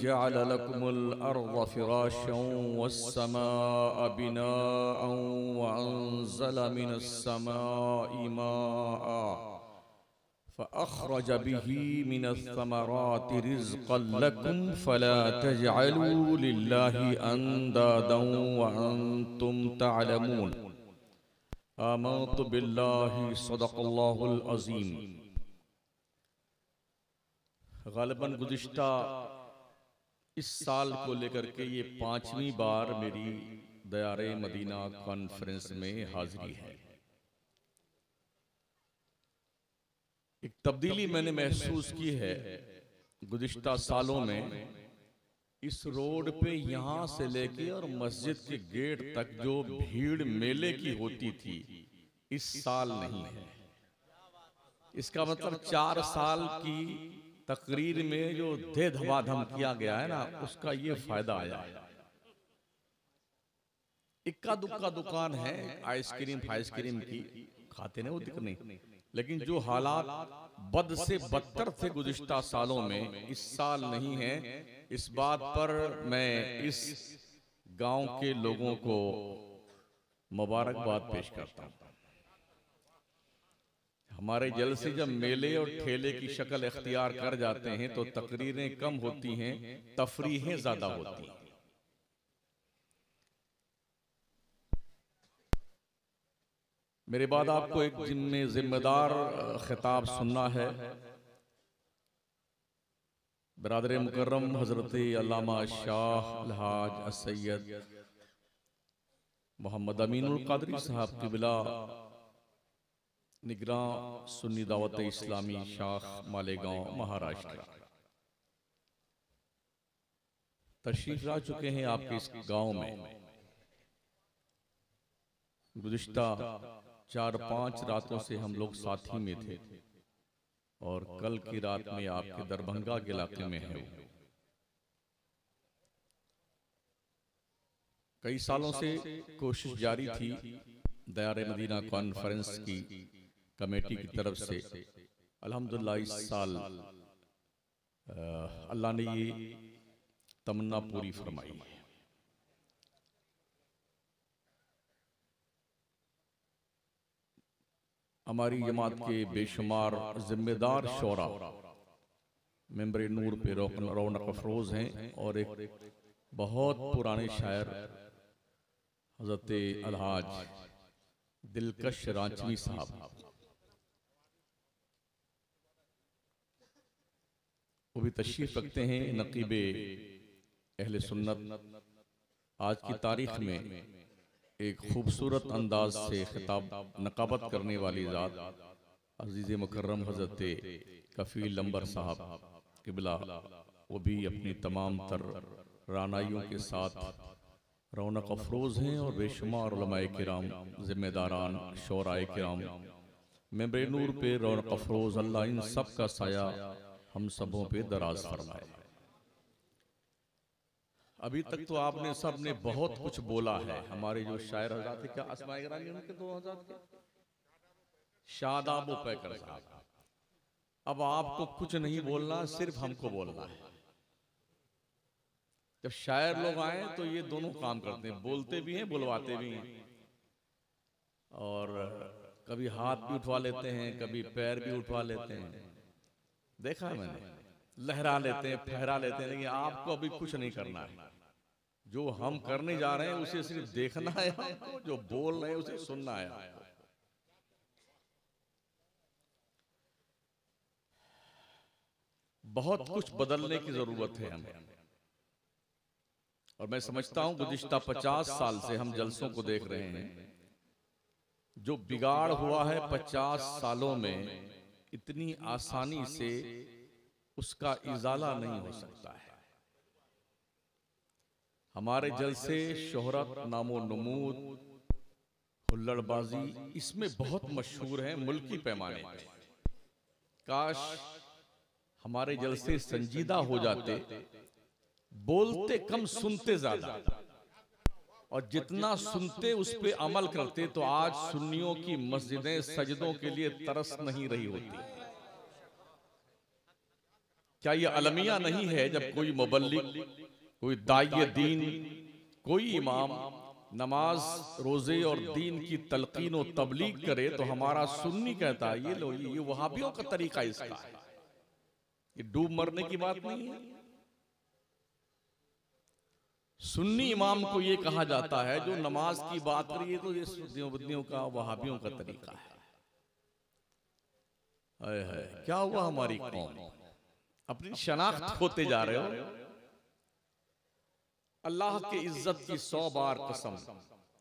جعل لكم الأرض فراشا والسماء بناء وأنزل من السماء ماء فأخرج به من الثمرات رزقا لكم فلا تجعلوا لله أندادا وأنتم تعلمون آمنت بالله صدق الله العظيم। ग़ालिबन गुज़िश्ता इस साल को लेकर के ये पांचवी बार मेरी दयारे मदीना कॉन्फ्रेंस में हाजिरी है। एक तब्दीली मैंने महसूस की है गुज़िश्ता सालों में। इस रोड पे यहाँ से लेके और मस्जिद के गेट तक जो भीड़ मेले की होती थी इस साल नहीं है। इसका मतलब 4 साल की तकरीर में जो दे धमाधम किया गया है ना, उसका ये फायदा आया है। इक्का दुक्का दुकान है आइसक्रीम फाइसक्रीम की, खाते नहीं वो दिख नहीं, लेकिन जो हालात बद से बदतर थे गुज़िश्ता सालों में इस साल नहीं है। इस बात पर मैं इस गांव के लोगों को मुबारकबाद पेश करता हूँ। हमारे जलसे जब मेले और ठेले की शक्ल इख्तियार कर जाते हैं तो तकरीरें कम होती हैं, तफरीहें ज्यादा होती हैं। मेरे बाद आपको एक जिम्मेदार खिताब सुनना है। बरादरे मुकर्रम हजरत अल्लामा शाह अलहाज असैयद मोहम्मद अमीनुल कादरी साहब क़िबला निगरां सुन्नी दावत इस्लामी शाख मालेगांव महाराष्ट्र तशरीफ ला चुके हैं आपके इस गांव में। गुज़िश्ता 4-5 रातों से हम लोग साथी में थे और कल की रात में आपके दरभंगा के इलाके में है। कई सालों से कोशिश जारी थी दयारे मदीना कॉन्फ्रेंस की कमेटी की तरफ से। अल्हम्दुलिल्लाह इस साल अल्लाह ने ये तमन्ना पूरी फरमाई है। हमारी जमात के बेशुमार जिम्मेदार शोरा मेंबरे नूर पे रौनक अफरोज हैं और एक बहुत पुराने शायर हजरत अलहाज दिलकश रांचवी साहब, वो भी तशरीफ रखते हैं। नकीबे अहले सुन्नत आज की तारीख में एक खूबसूरत अंदाज से खिताब नकाबत करने वाली ज़ात अजीज़ मुकर्रम हजरत कफ़ील अंबर साहब क़िबला, वो भी अपनी तमाम तर रानाइयों के साथ रौनक अफरोज हैं और बेशुमार उलमाए किराम जिम्मेदारान शोराए किराम मेंबरे नूर पे रौनक अफरोज, अल्लाह इन सब का साया हम सबों पे दराज फरमाए। अभी तक तो आपने सबने बहुत कुछ बोला है। हमारे जो शायर हज़रात थे क्या अस्माए गिरामी उनके 2000 के शादाब पैकर साहब, अब आपको कुछ नहीं बोलना, सिर्फ हमको बोलना है। जब शायर लोग आए तो ये दोनों काम करते हैं, बोलते भी हैं बुलवाते भी हैं, और कभी हाथ भी उठवा लेते हैं कभी पैर भी उठवा लेते हैं, देखा है मैंने, लहरा लेते हैं फहरा लेते हैं, लेकिन आपको अभी कुछ नहीं करना है। जो हम करने जा रहे हैं उसे सिर्फ देखना है, जो बोल रहे हैं उसे सुनना है। बहुत कुछ बदलने की जरूरत है हमें, और मैं समझता हूं गुज़िश्ता 50 साल से हम जलसों को देख रहे हैं। जो बिगाड़ हुआ है 50 सालों में इतनी आसानी से उसका इजाला नहीं हो सकता है। हमारे जलसे शोहरत नामो नमूद हुल्लड़बाजी इसमें बहुत मशहूर है मुल्की पैमाने पर। काश हमारे जलसे संजीदा हो जाते, बोलते कम सुनते ज्यादा, और जितना सुनते उस पे अमल करते तो आज सुन्नियों की मस्जिदें सजदों के लिए तरस नहीं रही होती। क्या ये अलमिया नहीं है जब कोई मुबल्लिग, कोई दाई दीन, कोई इमाम नमाज रोजे और दीन की तलकीन और तबलीग करे तो हमारा सुन्नी कहता है ये लो ये वहाबियों का तरीका इसका है। ये डूब मरने की बात नहीं है। सुन्नी इमाम को ये कहा जाता है जो नमाज की बात करिए तो ये देवबंदियों का वहाबियों का तरीका है। क्या हुआ हमारी कौम, अपनी शनाख्त होते जा रहे हो। अल्लाह के इज्जत की 100 बार कसम,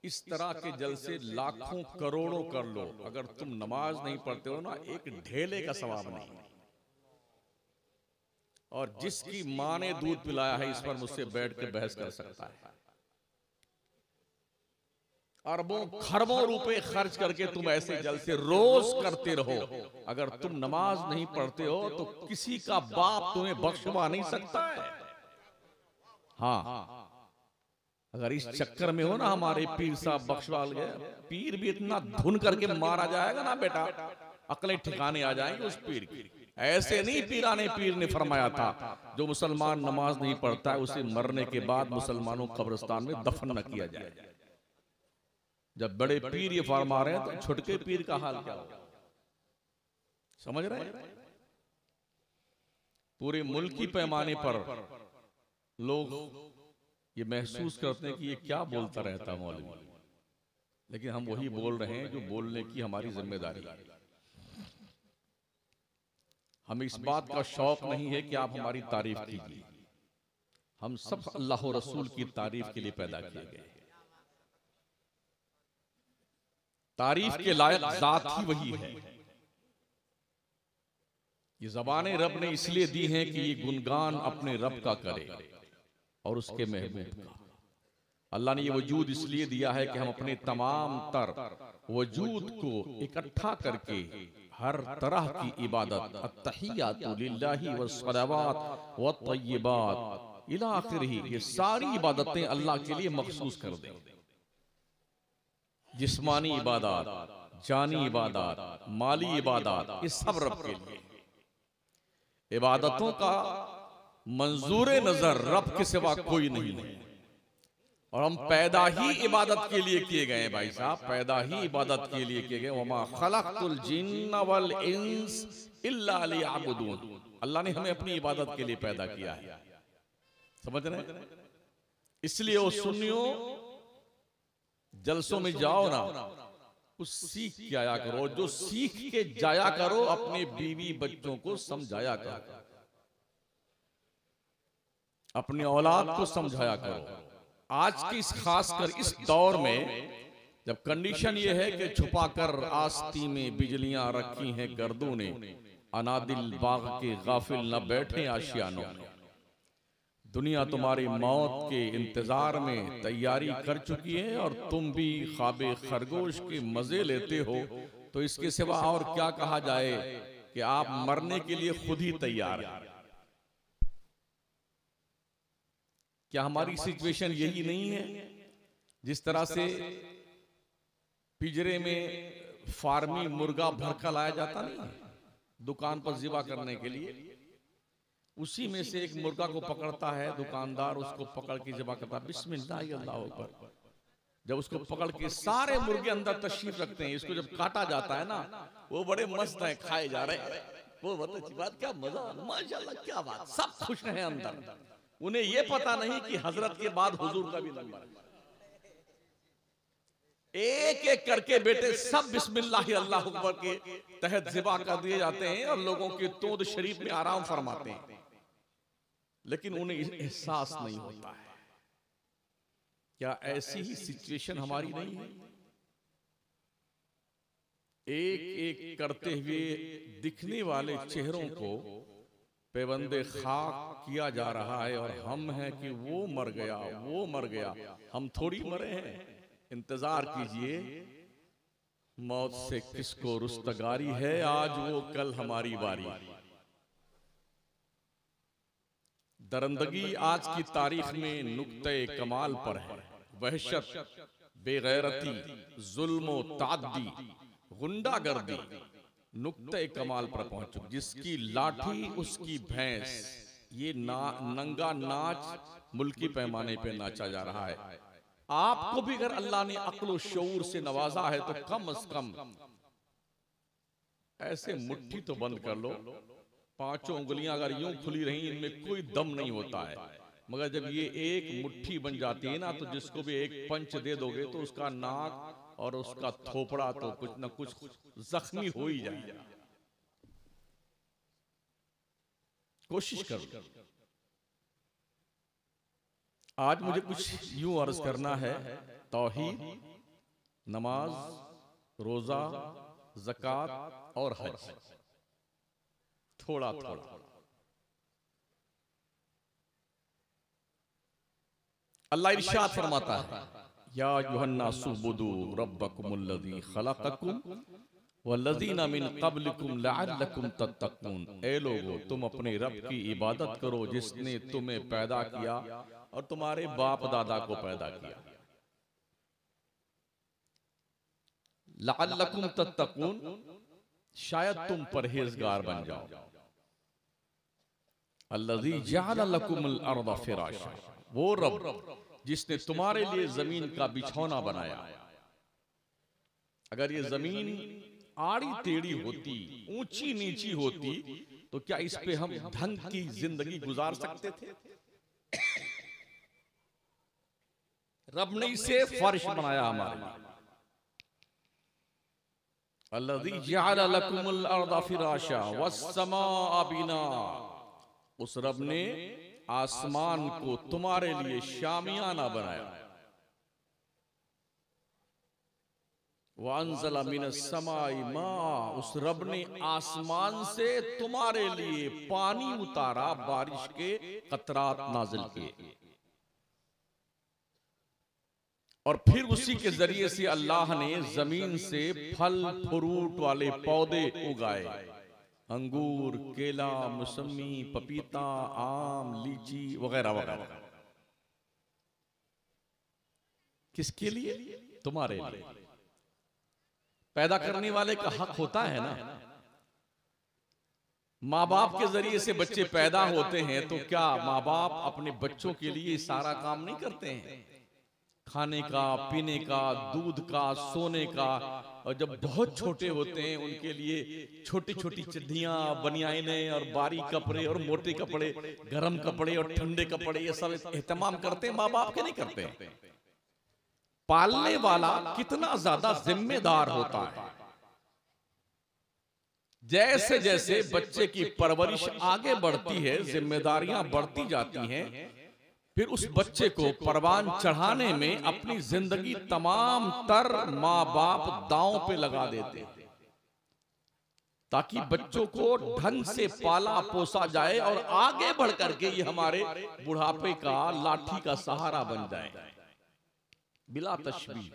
इस तरह के जलसे लाखों करोड़ों कर लो, अगर तुम नमाज नहीं पढ़ते हो ना एक ढेले का सवाब नहीं। और जिसकी मां ने दूध पिलाया है इस पर मुझसे बैठ के बहस कर सकता है। अरबों खरबों रुपए खर्च करके तुम ऐसे जलसे रोज करते रहो, अगर तुम नमाज नहीं पढ़ते हो तो किसी का बाप तुम्हें बख्शवा नहीं सकता है। हाँ, अगर इस चक्कर में हो ना हमारे पीर साहब बख्शवा गए, पीर भी इतना धुन करके मारा जाएगा ना बेटा, अकलें ठिकाने आ जाएंगे उस पीर की। ऐसे नहीं पीराने पीर ने फरमाया था जो मुसलमान नमाज नहीं पढ़ता है उसे मरने के बाद मुसलमानों कब्रिस्तान में दफन न किया जाए। जब बड़े पीर ये फरमा रहे हैं तो छोटके पीर का हाल क्या होगा, समझ रहे हैं? पूरे मुल्की पैमाने पर लोग ये महसूस करते हैं कि ये क्या बोलता रहता है मौलवी, लेकिन हम वही बोल रहे हैं जो बोलने की हमारी जिम्मेदारी है। हमें इस बात का शौक नहीं है कि आप हमारी तारीफ कीजिए। हम सब अल्लाह और रसूल की तारीफ के लिए पैदा किए गए। तारीफ के लायक जात ही वही है। ये जबाने रब ने इसलिए दी हैं कि ये गुणगान अपने रब का करे और उसके महबूब का। अल्लाह ने ये वजूद इसलिए दिया है कि हम अपने तमाम तर वजूद को इकट्ठा करके हर तरह की इबादत, अत्तहियातु लिल्लाहि वस्सलावात वत्तय्यिबात इला आखिरही, ये सारी इबादतें अल्लाह के लिए मखसूस कर दें। जिस्मानी इबादत, जानी इबादत, माली इबादत, ये सब रब के लिए। इबादतों का मंजूरे नजर रब के सिवा कोई नहीं है। और हम पैदा ही इबादत के लिए किए गए हैं भाई साहब, पैदा ही इबादत के लिए किए गए। वमा खलक़तुल जिन्न वल इंस इल्ला लियअबुदून, अल्लाह ने हमें अपनी इबादत के लिए पैदा किया है, समझ रहे हैं? इसलिए वो सुन्नियों जलसों में जाओ ना, कुछ सीख के आया करो। जो सीख के जाया करो अपने बीवी बच्चों को समझाया करो, अपनी औलाद को समझाया करो। आज की इस खासकर इस दौर में जब कंडीशन ये है कि छुपाकर आस्ती में बिजलियां रखी हैं गर्दों ने, अनादिल बाग के गाफिल न बैठे आशियानों में। दुनिया तुम्हारी मौत के इंतजार में तैयारी कर चुकी है और तुम भी ख्वाबे खरगोश के मजे लेते हो, तो इसके सिवा और क्या कहा जाए कि आप मरने के लिए खुद ही तैयार हैं। क्या हमारी सिचुएशन यही नहीं है? जिस तरह से पिंजरे में फार्मी मुर्गा भर कर लाया जाता नहीं दुकान पर जिबा करने के लिए, उसी में से एक मुर्गा को पकड़ता है दुकानदार, उसको पकड़ के जिबा करता है, बिस्मिल्लाह अल्लाहू अकबर। जब उसको पकड़ के सारे मुर्गे अंदर तशरीफ रखते हैं, इसको जब काटा जाता है ना, वो बड़े मस्त हैं, खाए जा रहे हैं, वो बहुत अच्छी बात, क्या मजा, माशाल्लाह क्या बात, सब खुश हैं अंदर। उन्हें ये पता नहीं कि हजरत के बाद हुजूर का भी नंबर है। एक एक करके बेटे सब बिस्मिल्लाह अल्लाह अकबर के तहत जिबा कर दिए जाते हैं और लोगों के तोद शरीफ में आराम फरमाते हैं, लेकिन उन्हें एहसास नहीं होता है। क्या ऐसी ही सिचुएशन हमारी नहीं है? एक एक करते हुए दिखने वाले चेहरों को पेबंदे खाक किया जा रहा है और हम हैं कि वो मर गया, वो मर गया। हम थोड़ी मरे हैं। इंतजार कीजिए, मौत से किसको रुस्तगारी है, आज वो कल हमारी बारी। दरंदगी आज की तारीख में नुक्ते कमाल पर है। वहशत, बेगैरती, जुल्म, तादी, गुंडागर्दी, नुक्ते कमाल पर पहुंच चुकी, जिसकी लाठी उसकी भैंस, ये नंगा नाच मुल्की पैमाने पे नाचा जा रहा है। आपको भी अगर अल्लाह ने अक्ल शऊर से नवाजा है तो कम अज कम ऐसे मुट्ठी तो बंद कर लो। पांचों उंगलियां अगर यूं खुली रहीं इनमें कोई दम नहीं होता है, मगर जब ये एक मुट्ठी बन जाती है ना, तो जिसको भी एक पंच दे दोगे तो उसका नाक और उसका थोपड़ा तो कुछ ना कुछ जख्मी हो ही जाएगा। कोशिश करो। आज मुझे कुछ यूं अर्ज करना है, तौहीद, नमाज, रोजा, ज़कात और हज, थोड़ा थोड़ा। अल्लाह इरशाद फरमाता है, या अय्युहन्नासु उबुदू रब्बकुमुल्लज़ी खलक़कुम वल्लज़ीना मिन क़ब्लिकुम लअल्लकुम तत्तक़ून। ए लोगों, तुम अपने रब की इबादत करो जिसने तुम्हें पैदा किया और तुम्हारे बाप दादा को पैदा किया। लअल्लकुम तत्तक़ून, शायद तुम परहेजगार बन जाओ। अल्लज़ी जअल लकुमुल अर्दा फ़िराशा, वो रब जिसने तुम्हारे लिए जमीन का बिछौना बनाया। अगर ये जमीन आड़ी टेढ़ी होती, ऊंची नीची होती, तो क्या इस पे हम ढंग की जिंदगी गुजार सकते थे? रब ने इसे फर्श बनाया हमारे लिए। अल्लज़ी जअल लकुमुल अर्दा फ़िराशा वस्समाअ बिनाअ, उस रब ने आसमान को तुम्हारे लिए शामियाना बनाया। वअनज़ल मिनस समाई माअ, उस रब ने आसमान से तुम्हारे लिए पानी उतारा, बारिश के कतरात नाजिल किए। और फिर उसी के जरिए से अल्लाह ने जमीन से फल फ्रूट वाले पौधे उगाए, अंगूर, केला, मौसमी, पपीता, आम, लीची वगैरह वगैरह। किसके लिए? तुम्हारे लिए। पैदा करने वाले का हक होता है ना। माँ बाप के जरिए से बच्चे पैदा होते हैं, तो क्या माँ बाप अपने बच्चों के लिए सारा काम नहीं करते हैं? खाने का, पीने का, दूध का, सोने का, और जब बहुत छोटे होते हैं उनके लिए छोटी छोटी चड्ढियाँ, बनियाइनें और बारीक कपड़े और मोटे कपड़े, गर्म कपड़े और ठंडे कपड़े, ये सब एहतमाम करते हैं माँ बाप के, नहीं करते। पालने वाला कितना ज्यादा जिम्मेदार होता है। जैसे जैसे बच्चे की परवरिश आगे बढ़ती है, जिम्मेदारियां बढ़ती जाती हैं, फिर उस बच्चे को परवान चढ़ाने में अपनी जिंदगी तमाम तर माँ बाप दांव पे लगा देते हैं, ताकि बच्चों को ढंग से पाला पोसा जाए और आगे बढ़ करके ये हमारे बुढ़ापे का लाठी का सहारा बन जाए। बिला तशबीह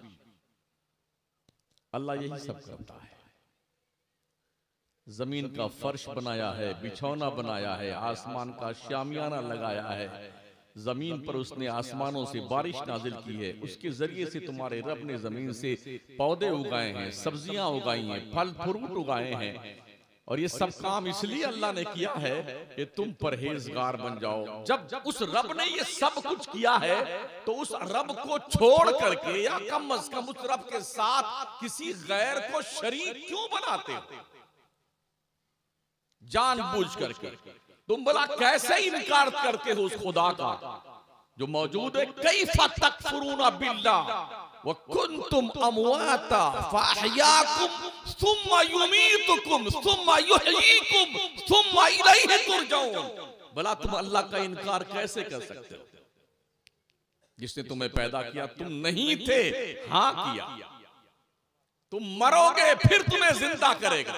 अल्लाह यही सब करता है। जमीन का फर्श बनाया है, बिछौना बनाया है, आसमान का शामियाना लगाया है, जमीन पर उसने आसमानों से बारिश नाजिल की है, उसके जरिए से तुम्हारे रब ने जमीन से पौधे उगाए हैं, सब्जियां उगाई हैं, फल फ्रूट उगाए हैं। और ये सब काम इसलिए अल्लाह ने किया है कि तुम परहेजगार बन जाओ। जब उस रब ने ये सब कुछ किया है, तो उस रब को छोड़ करके या कम अज कम उस रब के साथ किसी गैर को शरीक क्यों बनाते हो? जानबूझ करके तुम भला कैसे इनकार करते हो उस खुदा का जो मौजूद है? कैफा तकफुरूना बिल्लाह व कुंतुम अमवाता फअहयाकुम सुम्मा युमीतुकुम सुम्मा युहयीकुम सुम्मा इलैहि तुरजाऊन। भला तुम अल्लाह का इनकार कैसे कर सकते हो जिसने तुम्हें पैदा किया? तुम नहीं थे, हाँ किया। तुम मरोगे फिर तुम्हें जिंदा करेगा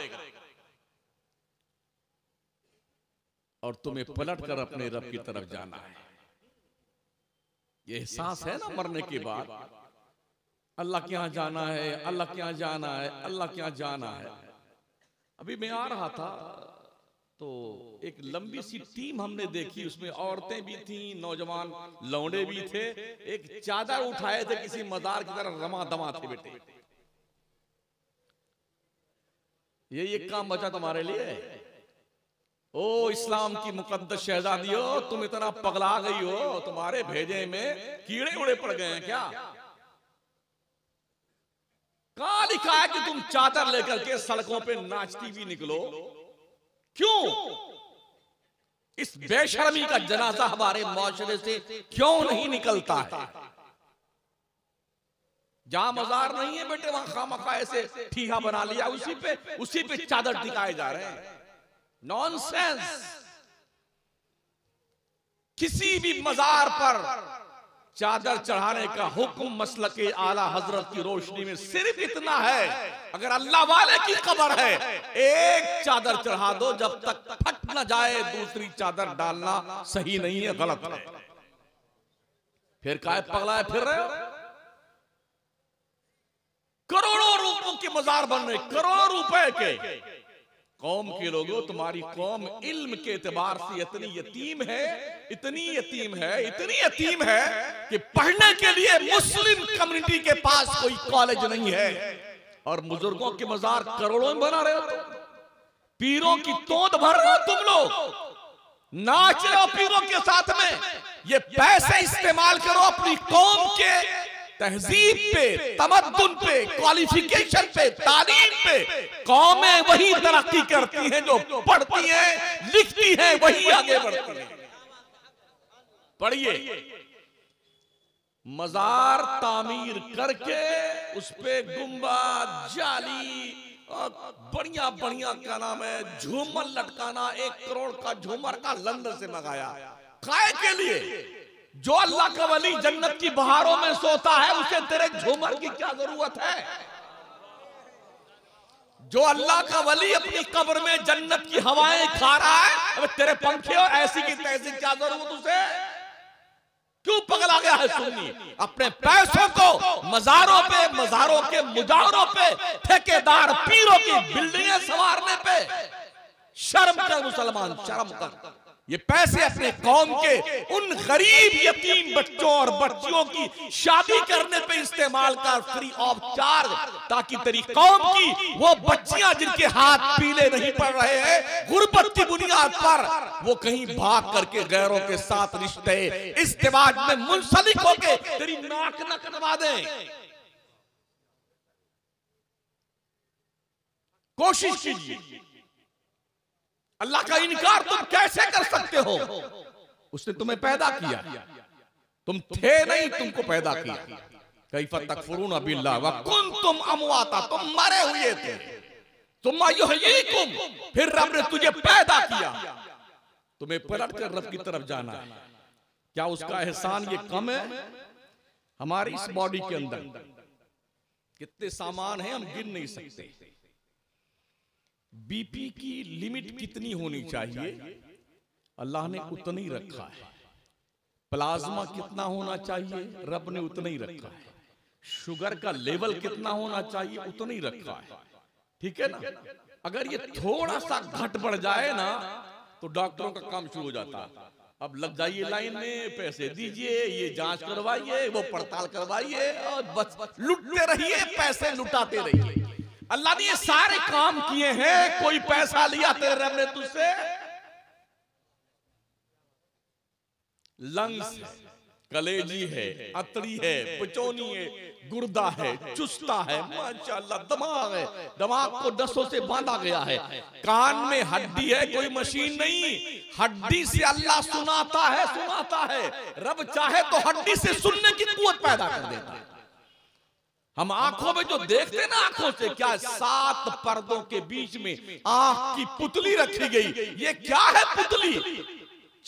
और तुम्हें पलटकर अपने रब की तरफ जाना है। ये एहसास है ना मरने के बाद, अल्लाह के यहाँ जाना है, अल्लाह के यहाँ जाना है, अल्लाह के यहाँ जाना है। अभी मैं आ रहा था तो एक लंबी सी टीम हमने देखी, उसमें औरतें भी थी, नौजवान लौंडे भी थे, एक चादर उठाए थे किसी मजार की तरह रमा दमा थे बेटे। यही एक काम बचा तुम्हारे लिए। ओ इस्लाम की मुकद्दस शहजादी हो, तुम इतना पगला गई हो, तुम्हारे भेजे में कीड़े उड़े पड़ गए हैं क्या? कहां लिखा है कि तुम चादर लेकर के सड़कों पे नाचती भी निकलो? क्यों इस बेशर्मी का जनाजा हमारे माशरे से क्यों नहीं निकलता है? जहां मजार नहीं है बेटे वहां खामखा ऐसे ठीहा बना लिया, उसी पे चादर टिकाए जा रहे हैं। नॉनसेंस। किसी भी मजार पर चादर चढ़ाने का हुक्म मसलके आला हजरत की रोशनी में सिर्फ इतना है, अगर अल्लाह वाले की खबर है एक चादर चढ़ा दो, जब तक फट न जाए दूसरी चादर डालना सही नहीं है, गलत है। फिर काहे पगलाए फिर रहे हो? करोड़ों रूपों के मजार बन रहे, करोड़ों रुपए के। कौम के लोगों, तुम्हारी कौम इल्म के एतबार से इतनी यतीम है, इतनी यतीम है, इतनी यतीम है कि पढ़ने के लिए मुस्लिम कम्युनिटी के पास कोई कॉलेज नहीं है, और बुजुर्गों के मजार करोड़ों में बना रहे हो, पीरों की तोंद भर रहे हो, तुम लोग नाच रहे हो पीरों के साथ में। ये पैसे इस्तेमाल करो अपनी कौम के तहजीब पे, तमद्दुन पे, क्वालिफिकेशन पे, तालीम पे। कौमें वही तरक्की करती हैं जो पढ़ती हैं, लिखती हैं, वही आगे बढ़ती हैं। पढ़िए, मजार तामीर करके उस पे गुंबद, जाली और बढ़िया बढ़िया क्या नाम है झूमर लटकाना, 1 करोड़ का झूमर का लंदन से मंगाया, खाए के लिए। जो अल्लाह का वली जन्नत की बहारों में सोता है, उसे तेरे झूमर की क्या जरूरत है? जो अल्लाह का वली अपनी कब्र में जन्नत की हवाएं खा रहा है, अब तेरे पंखे और ऐसी की तैसी क्या जरूरत उसे? क्यों पगला गया है सुन्नी? अपने पैसों को मजारों पे, मजारों के मुजारों पे, ठेकेदार पीरों की बिल्डिंगें संवारने पे। शर्म कर मुसलमान, शर्म कर। ये पैसे अपने कौम के उन गरीब यतीम बच्चों और बच्चियों की शादी करने पे इस्तेमाल कर फ्री ऑफ चार्ज, ताकि तेरी कौम की वो बच्चियां जिनके हाथ पीले नहीं पड़ रहे हैं गुर्बत की बुनियाद पर, वो कहीं भाग करके गैरों के साथ रिश्ते इस्तेमाल में मुंसलिक होके तेरी नाक न कटवा दें। कोशिश कीजिए। अल्लाह का इनकार तुम कैसे कर सकते हो? उसने तुम्हें पैदा किया, तुम थे नहीं, तुमको पैदा किया। कैफ़ तकफुरून बिल्लाह व कुंतुम अमवाता, तुम मरे हुए थे, सुम्मा युहयीकुम, फिर रब ने तुझे पैदा किया। तुम्हें पलट कर रब की तरफ जाना है। क्या उसका एहसान ये कम है? हमारी इस बॉडी के अंदर कितने सामान हैं हम गिन नहीं सकते। बीपी की लिमिट कितनी होनी चाहिए? अल्लाह ने उतना ही रखा है। प्लाज्मा कितना होना चाहिए? रब ने उतना ही रखा है। शुगर का लेवल कितना होना चाहिए? उतना ही रखा है। ठीक है ना? अगर ये थोड़ा सा घट बढ़ जाए ना तो डॉक्टरों का काम शुरू हो जाता है। अब लग जाइए लाइन में, पैसे दीजिए, ये जांच करवाइए, वो पड़ताल करवाइए, और बस लुटते रहिए, पैसे लुटाते रहिए। अल्लाह ने ये सारे काम किए हैं, कोई पैसा लिया तेरे रब ने तुझसे? लंग्स, कलेजी है, अतड़ी है, पचौनी है, गुर्दा है, चुस्ता है, माशाल्लाह दिमाग है, दिमाग को नसों से बांधा गया है। कान में हड्डी है, कोई मशीन नहीं, हड्डी से अल्लाह सुनाता है, सुनाता है। रब चाहे तो हड्डी से सुनने की कुव्वत पैदा कर देता है। हम आंखों में जो देखते ना आंखों से, क्या 7 पर्दों के बीच में आंख की पुतली रखी गई? ये क्या है पुतली?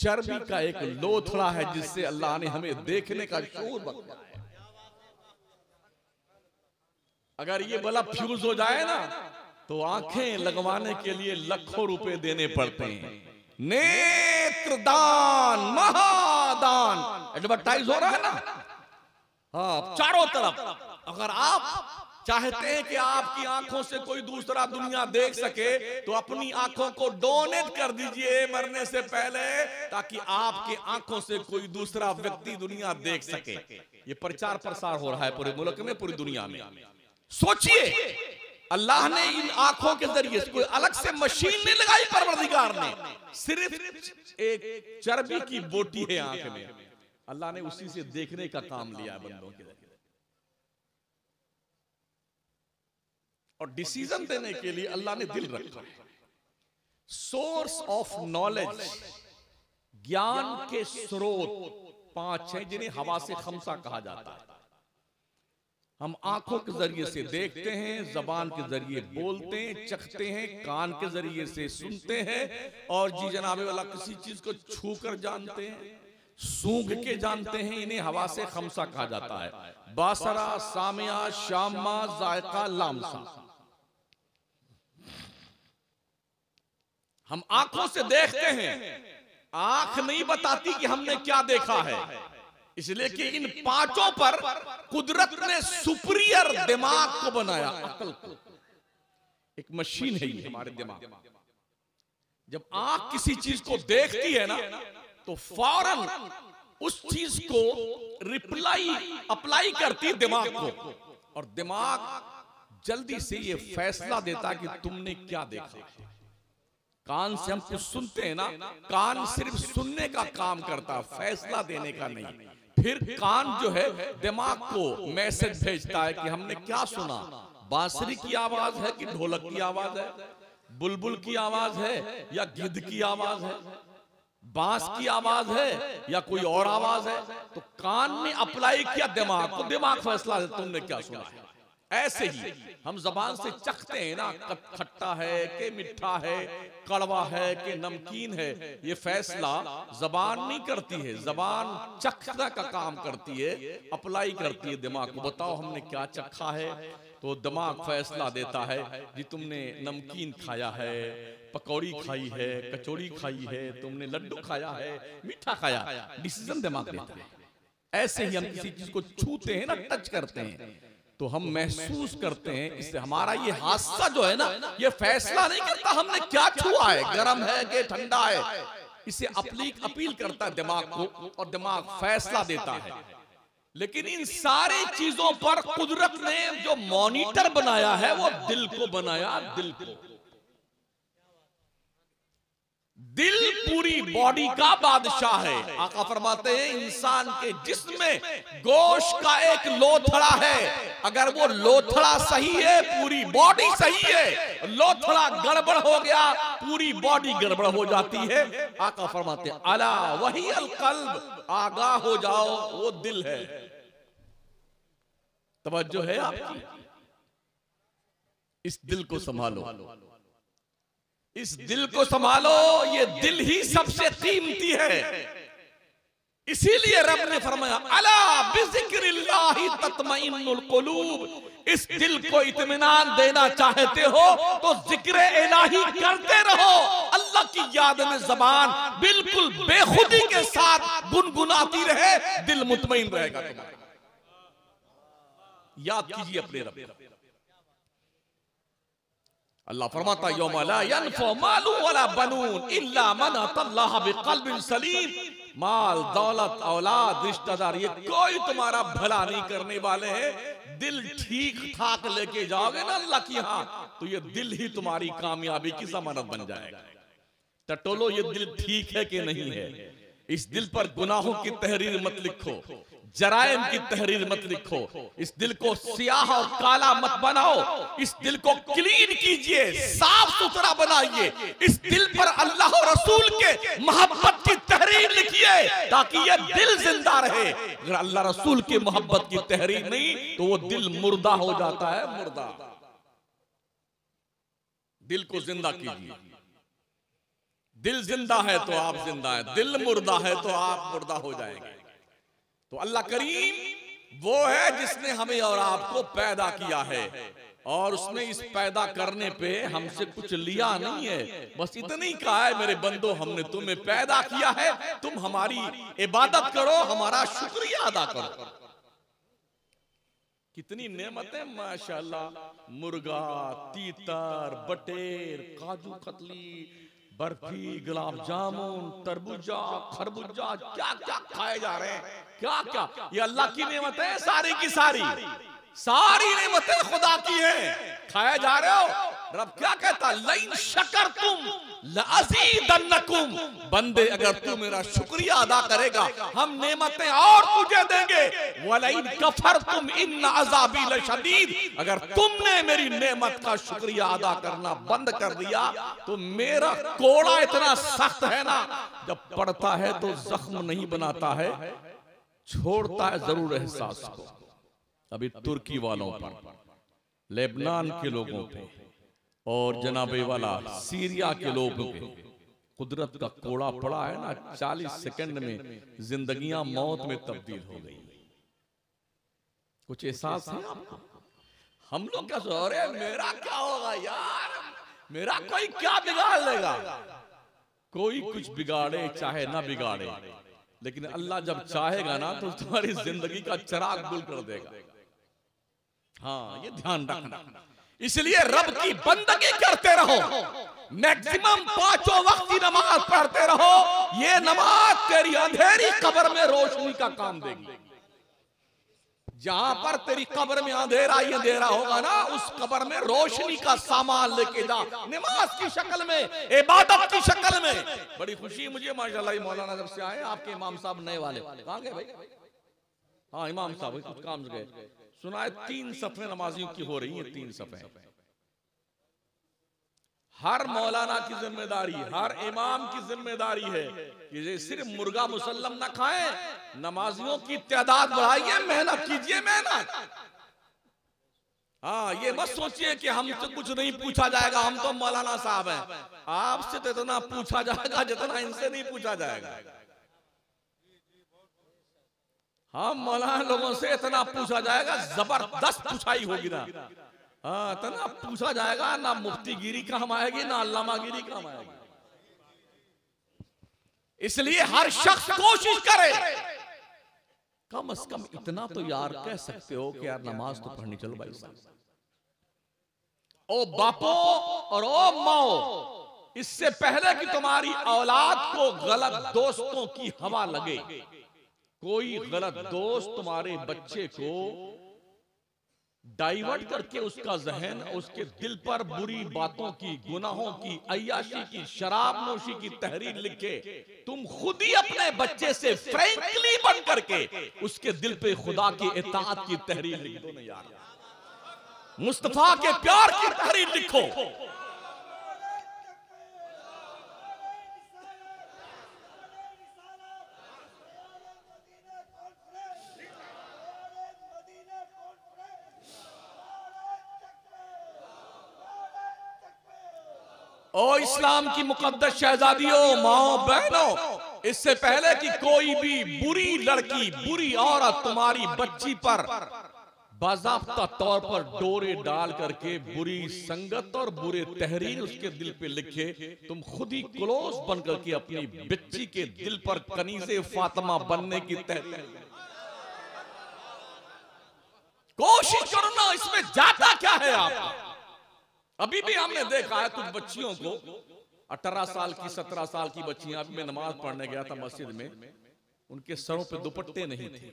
चर्बी का एक लोथड़ा है, जिससे अल्लाह ने हमें देखने का शऊर बख्शाया। अगर ये बल्ब फ्यूज हो जाए ना तो आंखें लगवाने के लिए लाखों रुपए देने पड़ते हैं। नेत्रदान, महादान एडवर्टाइज हो रहा है ना, हाँ, चारों तरफ। अगर आप चाहते हैं कि आपकी आंखों से कोई दूसरा दुनिया देख सके तो अपनी आंखों को डोनेट कर दीजिए मरने से पहले, ताकि आपकी आंखों से कोई दूसरा व्यक्ति दुनिया देख सके। ये प्रचार प्रसार हो रहा है पूरे मुल्क में, पूरी दुनिया में। सोचिए, अल्लाह ने इन आंखों के जरिए कोई अलग से मशीन नहीं लगाई, परवरदिगार ने सिर्फ एक चर्बी की बोटी है आंख में, अल्लाह ने उसी से देखने का काम लिया बंदों के लिए और डिसीजन देने के लिए अल्लाह ने दिल रखा है। सोर्स ऑफ नॉलेज, ज्ञान के स्रोत पांच हैं जिन्हें हवा से खमसा कहा जाता है। हम आंखों के जरिए से देखते हैं, जबान के जरिए बोलते हैं, चखते हैं, कान के जरिए से सुनते हैं और जी जनाबे वाला किसी चीज को छूकर जानते हैं, सूंघ के जानते हैं, इन्हें हवा से खमसा कहा जाता है। बासरा, सामिया, शामा, जायका, लामसा। हम आंखों से देखते हैं, आंख नहीं बताती कि हमने क्या देखा है, इसलिए कि इन पांचों पर कुदरत ने सुपीरियर दिमाग को बनाया, अकल को। एक मशीन है ये हमारे दिमाग। जब आंख किसी चीज को देखती है ना तो फौरन उस चीज को रिप्लाई अप्लाई करती दिमाग को और दिमाग जल्दी से ये फैसला देता कि तुमने क्या देखा। कान से हम कुछ सुनते हैं ना, कान सिर्फ सुनने का काम करता है, फैसला देने का नहीं। फिर कान जो है दिमाग को मैसेज भेजता है कि हमने क्या सुना, बांसुरी की आवाज है कि ढोलक की आवाज है, बुलबुल की आवाज है या गिद्ध की आवाज है, बांस की आवाज है या कोई और आवाज है। तो कान ने अप्लाई किया दिमाग को, दिमाग फैसला देता तुमने क्या सुना है। ऐसे ही हम जबान से चखते हैं ना, खट्टा है कि मीठा है, कड़वा है कि नमकीन है, ये फैसला जबान नहीं करती है, जबान चखने का काम करती है, अप्लाई करती है दिमाग को। बताओ हमने क्या चखा है, तो दिमाग फैसला देता है जी तुमने नमकीन खाया है, पकौड़ी खाई है, कचौड़ी खाई है, तुमने लड्डू खाया है, मीठा खाया, डिसीजन दिमाग देता है। ऐसे ही हम किसी चीज को छूते हैं ना, टच करते हैं तो हम महसूस करते हैं, इससे हमारा ये हादसा जो है ना, ये फैसला नहीं करता हमने क्या छुआ है, गर्म है कि ठंडा है, इसे अपील करता है दिमाग को और दिमाग फैसला देता है। लेकिन इन सारी चीजों पर कुदरत ने जो मॉनिटर बनाया है वो दिल को बनाया, दिल को। दिल पूरी बॉडी का बादशाह है। आका फरमाते हैं इंसान के जिस्म में गोश का एक लोथड़ा है, अगर वो लोथड़ा सही है पूरी बॉडी सही है, लोथड़ा गड़बड़ हो गया पूरी बॉडी गड़बड़ हो जाती है। आका फरमाते हैं अला वही अल कल्ब, आगाह हो जाओ वो दिल है। तवज्जो है आपकी, इस दिल को संभालो, इस दिल को संभालो, ये दिल ही सबसे कीमती है। इसीलिए रब ने फरमाया अला बिज़िक्रिल्लाह तत्मइन्नुल कुलूब, इस दिल को इत्मीनान देना चाहते हो तो जिक्र इलाही करते रहो। अल्लाह की याद में जबान बिल्कुल बेखुदी के साथ गुनगुनाती रहे, दिल मुतमईन रहेगा। याद कीजिए अपने रब। अल्लाह फरमाता यौमा ला यनफा मालु वला बनून इल्ला मन अतल्लाह बिक़ल्बिन सलीम। माल, दौलत, औलाद, रिश्तेदार, ये कोई तुम्हारा भला नहीं करने वाले हैं। दिल ठीक ठाक लेके जाओगे ना अल्लाह की यहाँ, तो ये दिल ही तुम्हारी कामयाबी की जमानत बन जाएगा। टटोलो ये दिल ठीक है कि नहीं है। इस दिल पर गुनाहों की तहरीर मत लिखो, जराइम की तहरीर मत लिखो, इस दिल को सियाह और काला मत बनाओ, इस दिल को क्लीन कीजिए, साफ सुथरा बनाइए। इस दिल पर अल्लाह और रसूल के मोहब्बत की तहरीर लिखिए ताकि ये दिल जिंदा रहे। अगर अल्लाह रसूल की मोहब्बत की तहरीर नहीं तो वो दिल मुर्दा हो जाता है, मुर्दा। दिल को जिंदा कीजिए। दिल जिंदा है तो आप जिंदा है, दिल मुर्दा है तो आप मुर्दा हो जाएंगे। तो अल्लाह करीम वो है जिसने हमें और आपको पैदा किया है और उसने इस पैदा करने पे हमसे कुछ लिया नहीं है, बस इतनी कहा है मेरे बंदो हमने तुम्हें पैदा किया है, तुम हमारी इबादत करो, हमारा शुक्रिया अदा करो। कितनी नेमतें माशाल्लाह, मुर्गा, तीतर, बटेर, काजू कतली, बर्फी, गुलाब जामुन, तरबूजा, खरबूजा, क्या क्या खाए जा रहे हैं, क्या क्या ये अल्लाह की नेमत है सारी की सारी। सारी नेमतें खुदा की हैं, खाए जा रहे हो। रब क्या कहता है, लइन शकरतुम लाज़ीदन्नकुम, बंदे अगर तू मेरा शुक्रिया अदा करेगा हम नेमतें और तुझे देंगे। वलइन कफरतुम इन्न अज़ाबी लशदीद, अगर तुमने मेरी नेमत का शुक्रिया अदा करना बंद कर दिया तो मेरा कोड़ा इतना सख्त है ना, जब पड़ता है तो जख्म नहीं बनाता है, छोड़ता है जरूर एहसास को। अभी तुर्की वालों पर, लेबनान के लोगों पे और जनाबे वाला सीरिया के लोगों पे कुदरत का कोड़ा पड़ा है ना, 40 सेकंड में जिंदगियां मौत में तब्दील हो गई। कुछ एहसास है आपको? हम लोग क्या सोच रहे हैं, मेरा क्या होगा यार, मेरा कोई क्या बिगाड़ लेगा। कोई कुछ बिगाड़े चाहे ना बिगाड़े, लेकिन अल्लाह जब चाहेगा ना तो तुम्हारी जिंदगी का चिराग गुल कर देगा। हाँ, ये ध्यान रखना। इसलिए रब की बंदगी करते रहो, मैक्सिमम 5 वक्त की नमाज पढ़ते रहो, ये नमाज तेरी अंधेरी कब्र में रोशनी का काम देगी। जहां पर तेरी कब्र में अंधेरा ही अंधेरा होगा ना, उस कब्र में रोशनी का सामान लेके जा, नमाज की शक्ल में, इबादत की शक्ल में। बड़ी खुशी मुझे माशाल्लाह मौलाना जब से आए, आपके इमाम साहब नए वाले कहाँ गए भाई? हाँ इमाम साहब कुछ काम से गए। सुनाए 3 सफे नमाजियों की हो रही है, 3 सफे। हर मौलाना की जिम्मेदारी, हर इमाम की जिम्मेदारी है कि ये सिर्फ मुर्गा मुसल्लम ना खाएं, नमाजियों की तादाद बढ़ाइए, मेहनत कीजिए, मेहनत। हाँ, ये मत सोचिए कि हमसे कुछ नहीं पूछा जाएगा, हम तो मौलाना साहब हैं, आपसे तो इतना पूछा जाएगा जितना इनसे नहीं पूछा जाएगा। हम मौलाना लोगों से इतना पूछा जाएगा, जबरदस्त पूछाई होगी ना। हाँ, इतना पूछा जाएगा ना मुफ्तीगिरी काम आएगी ना अल्लामागिरी काम आएगी। इसलिए हर शख्स कोशिश करे, कम से कम इतना तो यार कह सकते हो कि यार नमाज तो पढ़नी। चलो भाई साहब, ओ बापो और ओ माओ, इससे पहले कि तुम्हारी औलाद को गलत दोस्तों की हवा लगे, कोई गलत दोस्त तुम्हारे बच्चे को डाइवर्ट करके उसका जहन, उसके दिल पर बुरी बातों की, गुनाहों की, अय्याशी की, शराब नोशी की तहरीर लिखे, तुम खुद ही अपने बच्चे से फ्रैंकली बन करके उसके दिल पे खुदा की इताअत की तहरीर लिख दो ना यार, मुस्तफा के प्यार की तहरीर लिखो। ओ इस्लाम की मुकद्दस शहजादियों, माओ बहनों, इससे पहले कि कोई भी बुरी लड़की, बुरी औरत तुम्हारी बच्ची पर बाज़ाब्ता तौर पर डोरे डाल करके बुरी संगत और बुरे तहरीर उसके दिल पे लिखे, तुम खुद ही क्लोज बन करके अपनी बच्ची के दिल पर कनीज़े फातिमा बनने की तहरीर कोशिश करो ना। इसमें जाता क्या है आप? अभी भी हमने देखा है कुछ बच्चियों को, 18 साल की, 17 साल की बच्चियां। अभी मैं नमाज पढ़ने गया था मस्जिद में, उनके सरों पे दुपट्टे नहीं थे।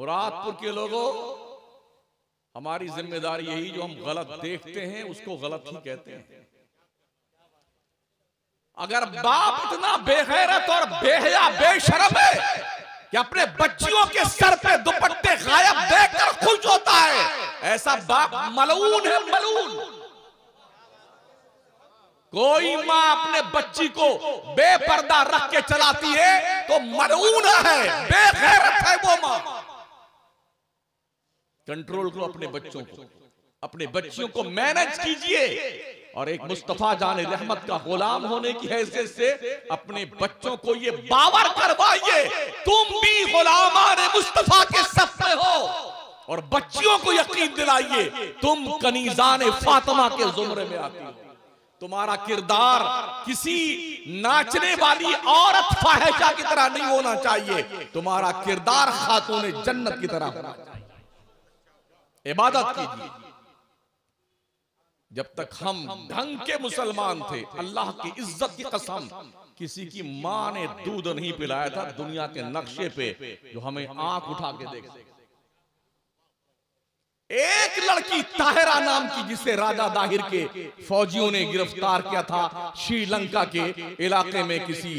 मुरादपुर के लोगों, हमारी जिम्मेदारी यही, जो हम गलत देखते हैं उसको गलत ही कहते हैं। अगर बाप इतना बेगैरत और बेहया बेशरम है कि अपने बच्चियों के सर पे दुपट्टे गायब देखकर खुश होता है, ऐसा बाप मलून है, मलून। कोई माँ अपने बच्ची को बेपर्दा रख के चलाती है तो मलून है, बेगैरत है वो माँ। कंट्रोल करो अपने बच्चों को, अपने बच्चियों को मैनेज कीजिए, और एक मुस्तफा जाने रहमत का गुलाम होने की हैसियत से अपने बच्चों को ये बावर करवाइए, तुम भी गुलामाने मुस्तफा के सफ में हो, और बच्चियों को यकीन दिलाइए तुम कनीज़ाने फातिमा के जुमरे में आती हो। तुम्हारा किरदार किसी नाचने वाली औरत फाहिशा की तरह नहीं होना चाहिए, तुम्हारा किरदार खातूने जन्नत की तरह होना चाहिए। इबादत कीजिए। जब तक हम ढंग के मुसलमान थे, अल्लाह की इज्जत की कसम, किसी की माँ ने दूध नहीं पिलाया था दुनिया के नक्शे पे जो हमें आंख उठा के देख। एक लड़की ताहिरा नाम की, जिसे राजा दाहिर के फौजियों ने गिरफ्तार किया था श्रीलंका के इलाके में किसी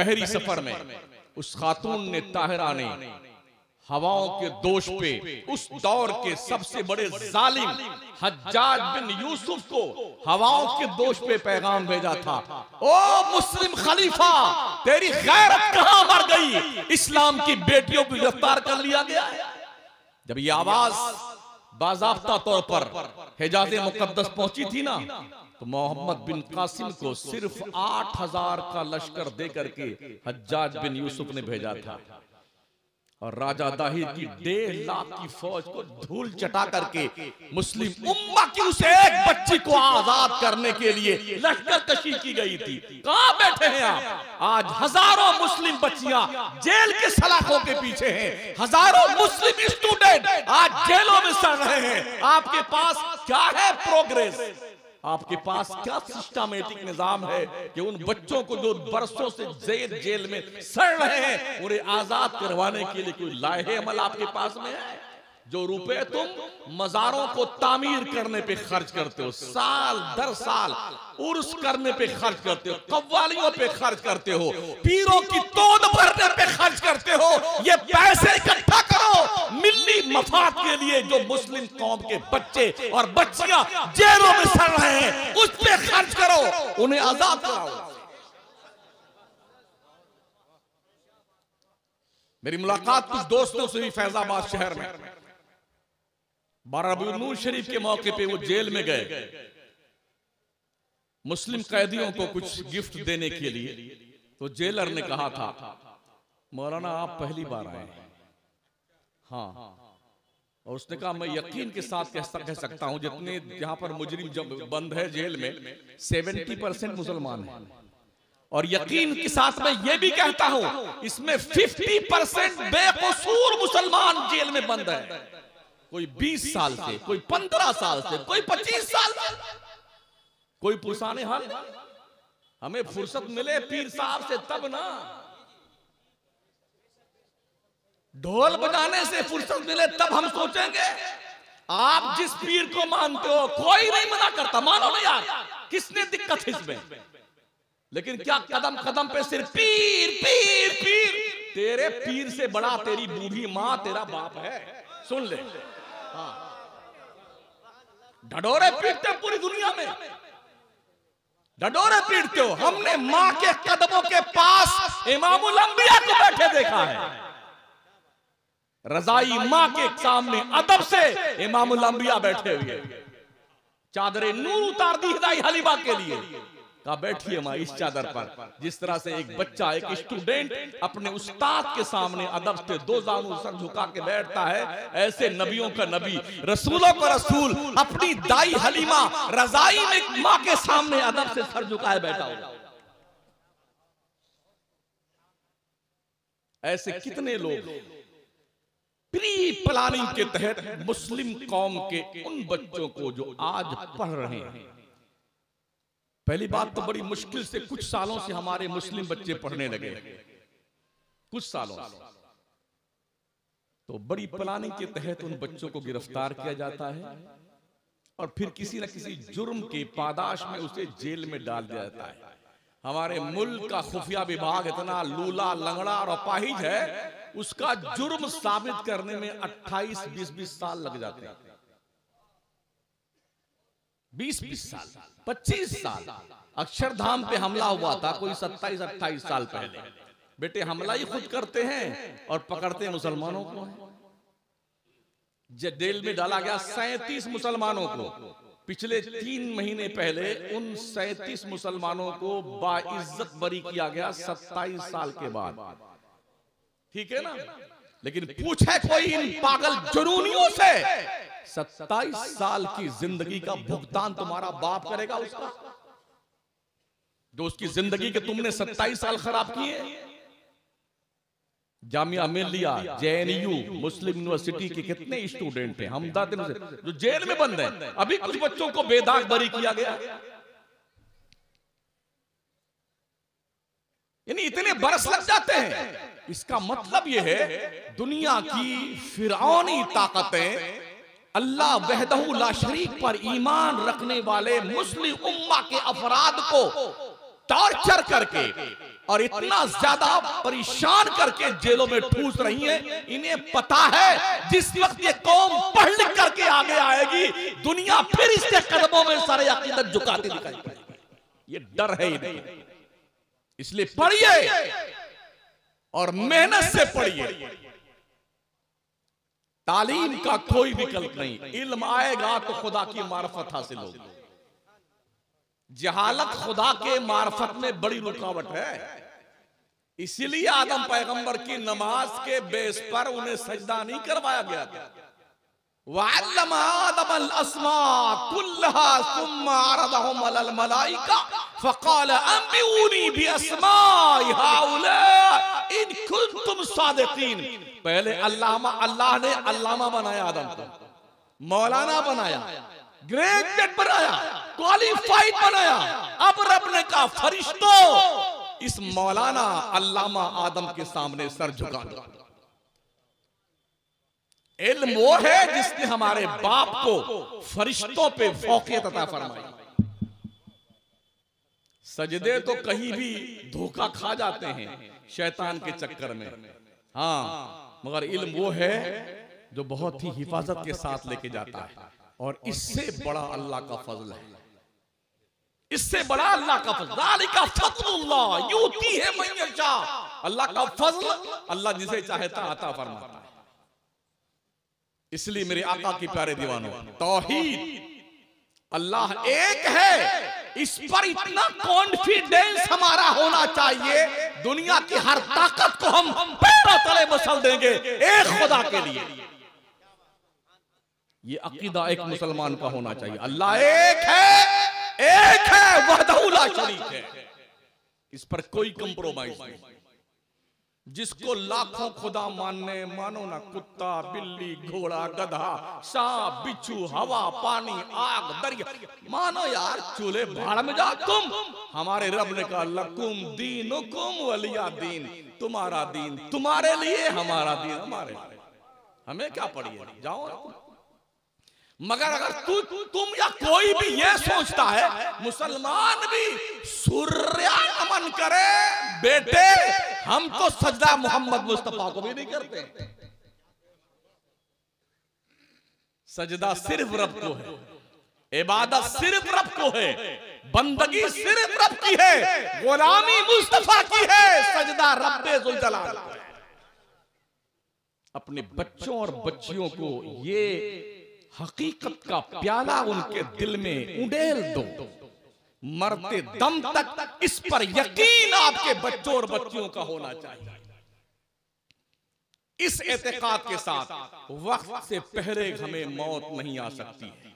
बहरी सफर में, उस खातून ने, ताहिरा ने हवाओं के दोष पे उस दौर के सबसे बड़े जालिम हज्जाज बिन यूसुफ को हवाओं के दोष पे पैगाम भेजा था, ओ मुस्लिम खलीफा तेरी गैरत कहां मर गई, इस्लाम की बेटियों को गिरफ्तार कर लिया गया। जब ये आवाज बाज़ाब्ता तौर पर हिजाज़े मुकद्दस पहुंची थी ना, तो मोहम्मद बिन कासिम को सिर्फ 8,000 का लश्कर दे करके हज्जाज बिन यूसुफ ने भेजा था, और राजा दाहिर की 1.5 लाख की फौज को धूल चटा करके मुस्लिम उम्मा की उस एक बच्ची को आजाद करने के लिए लश्कर कशी की गई थी। कहां बैठे हैं आप? आज हजारों मुस्लिम बच्चियां जेल के सलाखों के पीछे हैं, हजारों मुस्लिम स्टूडेंट आज जेलों में सड़ रहे हैं। आपके पास क्या है प्रोग्रेस? आपके पास क्या सिस्टमेटिक निजाम है कि उन बच्चों को जो बरसों से जेल में सड़ रहे हैं उन्हें आजाद करवाने के लिए कोई लाहे अमल आपके पास में है? जो रुपए तुम मजारों को तामीर करने पे खर्च करते हो, साल दर साल उर्स करने पे खर्च करते हो, कव्वालियों पे खर्च करते हो, पीरों की तोद भरने पे खर्च करते हो, ये पैसे इकट्ठा करो मिली मफाद के लिए। जो मुस्लिम कौम के बच्चे और बच्चियां जेलों में सड़ रहे हैं उस पे खर्च करो, उन्हें आजाद कराओ। मेरी मुलाकात कुछ दोस्तों से भी फैजाबाद शहर में 12 रबीउल अव्वल शरीफ के मौके पे वो जेल में गए मुस्लिम कैदियों को कुछ गिफ्ट देने के लिए, तो जेलर ने कहा था मौलाना आप पहली बार आए हैं। हाँ, और उसने कहा मैं यकीन के साथ कह सकता हूं जितने यहां पर मुजरिम जब बंद है जेल में 70% मुसलमान हैं, और यकीन के साथ मैं ये भी कहता हूं इसमें 50% बेकसूर मुसलमान जेल में बंद है, कोई 20 साल से, कोई 15 साल से, कोई 25 साल से, कोई पुरसाने हाल। हमें फुर्सत मिले पीर साहब से तब ना, ढोल बजाने से फुर्सत मिले तब हम सोचेंगे। आप जिस पीर को मानते हो कोई नहीं मना करता, मानो ना यार, किसने दिक्कत इसमें? लेकिन क्या कदम कदम पे सिर्फ पीर पीर पीर, तेरे पीर से बड़ा तेरी बूढ़ी माँ तेरा बाप है, सुन ले। हाँ, ढडोरे पीटते पूरी दुनिया में, ढडोरे पीटते हो। हमने माँ के कदमों के पास इमामुल अंबिया को बैठे देखा है, रजाई माँ के सामने अदब से इमामुल अंबिया बैठे हुए, चादरे नूर उतार दी हिदाई हलीमा के लिए, कहा बैठिए माँ इस चादर पर। जिस तरह से एक बच्चा, एक स्टूडेंट अपने उस्ताद के सामने अदब से दो जानू सर झुका के बैठता है, ऐसे नबियों का नबी, रसूलों का रसूल अपनी दाई हलीमा रजाई में माँ के सामने अदब से सर झुकाए बैठा हो। ऐसे कितने लोग प्री प्लानिंग के तहत मुस्लिम कौम के उन बच्चों को जो आज पढ़ रहे हैं। पहली बात तो बड़ी मुश्किल से कुछ सालों से हमारे मुस्लिम बच्चे पढ़ने लगे, कुछ सालों से, तो बड़ी प्लानिंग के तहत उन बच्चों को गिरफ्तार किया जाता है और फिर किसी न किसी जुर्म के पादाश में उसे जेल में डाल दिया जाता है। हमारे मुल्क का खुफिया विभाग इतना लूला लंगड़ा और अपाहिज है, उसका जुर्म साबित करने में 28-20 साल लग जाते हैं, 20-20 साल, 25 साल। अक्षरधाम पे हमला हुआ था कोई 27-28 साल पहले, बेटे हमला ही खुद करते हैं और पकड़ते मुसलमानों को। जेल में डाला गया 37 मुसलमानों को। पिछले 3 महीने पहले उन 37 मुसलमानों को बाइज्जत बरी किया गया 27 साल के बाद, ठीक है ना। लेकिन पूछे कोई इन पागल जुनूनियों से 27 साल की जिंदगी का भुगतान तुम्हारा बाप करेगा, उसका जो उसकी जिंदगी के तुमने 27 साल खराब किए। Jamia Millia, JNU, Muslim university के कितने स्टूडेंट हैं हमदर्द जो जेल में बंद हैं, अभी कुछ बच्चों को बेदाग बरी किया गया। यानी इतने बरस लग जाते हैं। इसका मतलब यह है दुनिया की फिरौनी ताकतें अल्लाह वहदहू ला शरीक पर ईमान रखने वाले मुस्लिम उम्मा के अफराद को टॉर्चर करके और इतना ज्यादा परेशान करके जेलों में ठूस रही है। इन्हें पता है जिस वक्त ये कौम पढ़ लिख करके आगे आएगी दुनिया फिर इसके कदमों में सारे अकीदत झुकाती दिखाई पड़ेगी। ये डर है इन्हें, इसलिए पढ़िए और मेहनत से पढ़िए। तालीम का कोई विकल्प नहीं, इल्म आएगा तो खुदा की मार्फत हासिल होगी। जहालत खुदा के मार्फत में बड़ी रुकावट है। इसीलिए आदम पैगंबर की नमाज के बेस पर उन्हें सजदा नहीं करवाया गया था। वअल्लम आदम अल अस्मा कुल्लहा सुम्मा अरदहुम अलल मलाइका फक़ाल अंबिऊनी बि अस्माइ हाउला इन कुंतुम सादिकीन। पहले अल्लाह ने अल्लामा बनाया आदम को, मौलाना बनाया, ग्रेजुएट बनाया, क्वालिफाइड बनाया। अब रब ने कहा फरिश्तों इस मौलाना अल्लामा आदम के सामने सर झुका दो। इल्म वो है जिसने हमारे बाप को फरिश्तों पे फौकियत अता फरमाई। सजदे तो कहीं भी धोखा खा जाते हैं शैतान के चक्कर में, हाँ, मगर इल्म वो है जो बहुत ही हिफाजत के साथ लेके जाता है। और इससे बड़ा अल्लाह का फजल है, इससे बड़ा अल्लाह का फजल का फजलुल्लाह यूती है मन यशा। अल्लाह का फजल, अल्लाह जिसे चाहता आता फरमाता है। इसलिए मेरे आका की प्यारे दीवानों, तौहीद अल्लाह एक है, इस पर इतना कॉन्फिडेंस हमारा होना चाहिए दुनिया की हर ताकत को हम पैरों तले मसल देंगे एक खुदा के लिए। ये अकीदा एक मुसलमान का होना चाहिए। अल्लाह एक है वहदहू ला शरीक है, इस पर कोई कंप्रोमाइज नहीं। जिसको लाखों खुदा मानने, मानो ना कुत्ता, बिल्ली, घोड़ा, गधा, सांप, बिच्छू, हवा, पानी, आग, दरिया, मानो यार चूल्हे भाड़ में जा तुम। हमारे रब ने कहा लकुम दीनुकुम वलिया दीन, तुम्हारा दीन तुम्हारे लिए, हमारा दीन हमारे लिए। हमें क्या पड़िए, जाओ। मगर अगर तुम या कोई भी ये सोचता है मुसलमान भी सुर्या अमन करे, बेटे हम तो सजदा मोहम्मद मुस्तफा को भी नहीं करते। सजदा सिर्फ रब को है, इबादत सिर्फ रब को है, बंदगी सिर्फ रब की है, गुलामी मुस्तफा की है, सजदा रब्बे जुल जलाल। अपने बच्चों और बच्चियों को ये हकीकत का प्याला उनके दिल में उडेल दो, मरते दम तक इस पर यकीन आपके बच्चों और बच्चियों का होना चाहिए। इस एतकाद के साथ वक्त से पहले हमें मौत नहीं आ सकती है।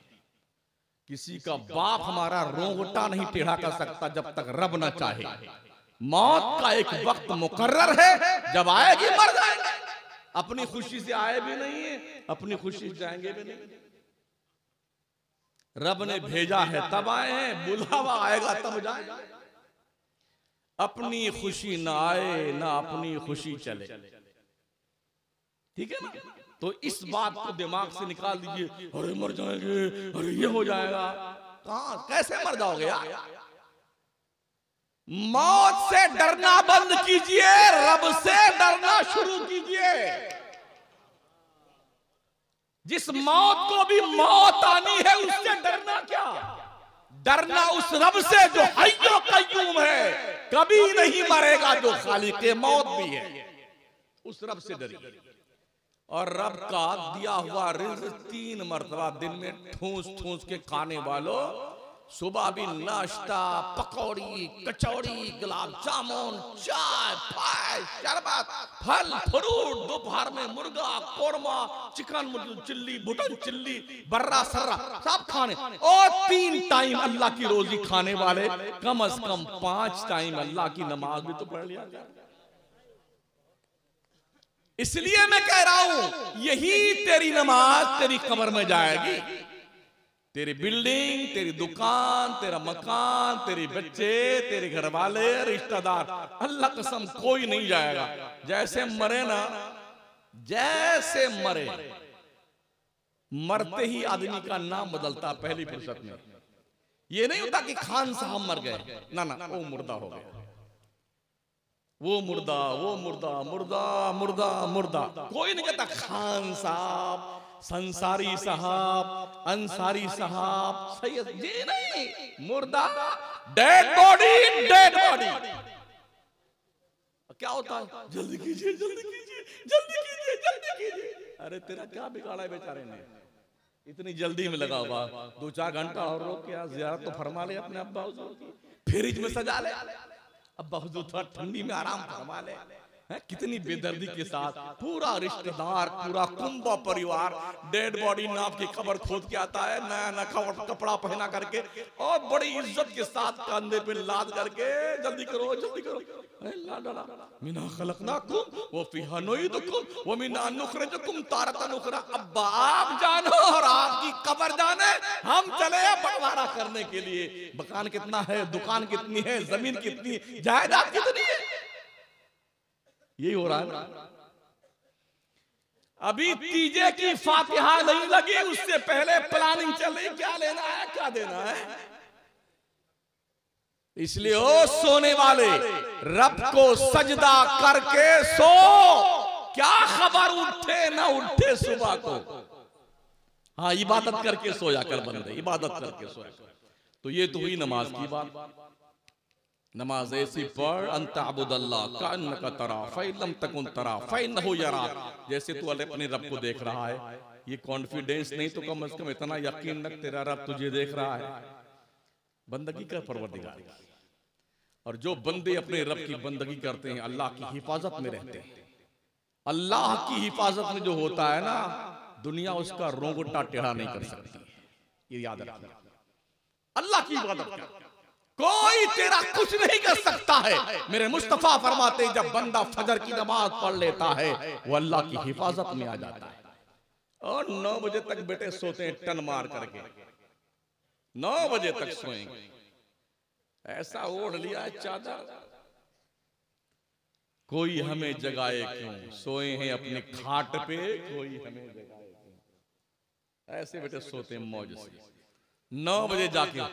किसी का बाप हमारा रोंगटा नहीं टेढ़ा कर सकता जब तक रब न चाहे। मौत का एक वक्त मुकर्रर है, जब आएगी मर जाएंगे। अपनी खुशी से आए भी नहीं है, अपनी खुशी से जाएंगे भी नहीं। रब ने भेजा है तब आए हैं, बुलावा आएगा तब जाए। अपनी खुशी ना आए ना अपनी खुशी चले, ठीक है ना? तो इस बात को दिमाग से निकाल दीजिए, अरे मर जाएंगे, अरे ये हो जाएगा। कहां कैसे मर जाओगे यार? मौत से डरना बंद कीजिए, रब से डरना शुरू कीजिए। जिस मौत को भी मौत आनी है उससे डरना क्या? डरना उस रब से जो हय्यो कय्यूम है, कभी नहीं मरेगा, जो खालिक मौत भी है, उस रब से डरिए। और रब का दिया हुआ रिज़्क़ 3 मरतबा दिन में ठूस ठूस के खाने वालों, सुबह भी नाश्ता, पकौड़ी, कचौड़ी, गुलाब जामुन, चाय, पाय, शरबत, फल फ्रूट, दोपहर में मुर्गा, korma, chicken, chilli, button chilli, बर्रा सर्रा सब खाने। और 3 टाइम अल्लाह की रोजी खाने वाले कम अज कम 5 टाइम अल्लाह की नमाज भी तो पढ़ लिया। इसलिए मैं कह रहा हूं यही तेरी नमाज तेरी कब्र में जाएगी। तेरी बिल्डिंग, तेरी दुकान, तेरा मकान, तेरे बच्चे, तेरे घर वाले, रिश्तेदार, अल्लाह कसम कोई नहीं जाएगा। जैसे मरे ना, जैसे मरे मरते ही आदमी का नाम बदलता पहली फुर्सत में। ये नहीं होता कि खान साहब मर गए, ना ना, वो मुर्दा हो गया, वो मुर्दा मुर्दा मुर्दा मुर्दा। कोई नहीं कहता खान साहब, संसारी साहब, अंसारी साहब, सैयद, ये नहीं, मुर्दा, डेड बॉडी, डेड बॉडी। क्या होता है? जल्दी कीजिए, जल्दी कीजिए, जल्दी कीजिए, जल्दी कीजिए। अरे तेरा क्या बिगाड़ा है बेचारे ने, इतनी जल्दी में लगा हुआ, 2-4 घंटा और रोक के ज़ियारत तो फरमा ले अपने अब्बा हुजूर की, फ्रिज में सजा ले, अब्बा हुजूर थोड़ा ठंडी में आराम फरमा ले। है कितनी बेदर्दी के साथ पूरा रिश्तेदार, पूरा कुंबा परिवार डेड बॉडी नाप की खबर खोद के आता है, नया नया कपड़ा पहना करके और बड़ी इज्जत के साथ कंधे पे लाद करके, जल्दी करो, जल्दी करो, मिना खलकनाकुम व फिहा नुईदुकुम व मिन्हा नुखरिजुकुम तारतन उखरा। अब आप जानो और आपकी कब्र जाने, हम चले बंटवारा करने के लिए। मकान कितना है, दुकान कितनी है, जमीन कितनी, जायदाद कितनी है, यही हो रहा है। अभी तीजे की फातिहा नहीं लगी, उससे पहले प्लानिंग चल रही, क्या लेना है, क्या देना है। इसलिए ओ सोने वाले, रब को सजदा करके सो, क्या खबर उठे ना उठे सुबह को। हाँ, इबादत करके सोया कर बंदे, इबादत करके सोया कर। तो ये तो हुई नमाज की बात। नमाज ऐसी पढ़, अन्ता तरा फैलम तकुन तरा फैन हो यारा, जैसे तू अपने रब को देख रहा है। ये कॉन्फिडेंस नहीं तो कम से कम इतना यकीन रख, तेरा रब तुझे देख रहा है। बंदगी कर परवरदिगार, और जो बंदे अपने रब की बंदगी करते हैं, अल्लाह की हिफाजत में रहते हैं। अल्लाह की हिफाजत में जो होता है ना, दुनिया उसका रोंगटा टेढ़ा नहीं कर सकती, ये याद रखना। अल्लाह की हिफाजत कोई तेरा कुछ नहीं कर सकता है। मेरे मुस्तफा फरमाते हैं, जब बंदा फजर की नमाज पढ़ लेता है, वो अल्लाह की हिफाजत में आ जाता है। और 9 बजे तक बेटे सोते हैं, टन मार करके 9 बजे तक सोएंगे। ऐसा ओढ़ लिया है चादर, कोई हमें जगाए क्यों, सोए हैं अपने खाट पे, कोई हमें जगाए क्यों। ऐसे बेटे सोते हैं मौज से। 9 बजे जाके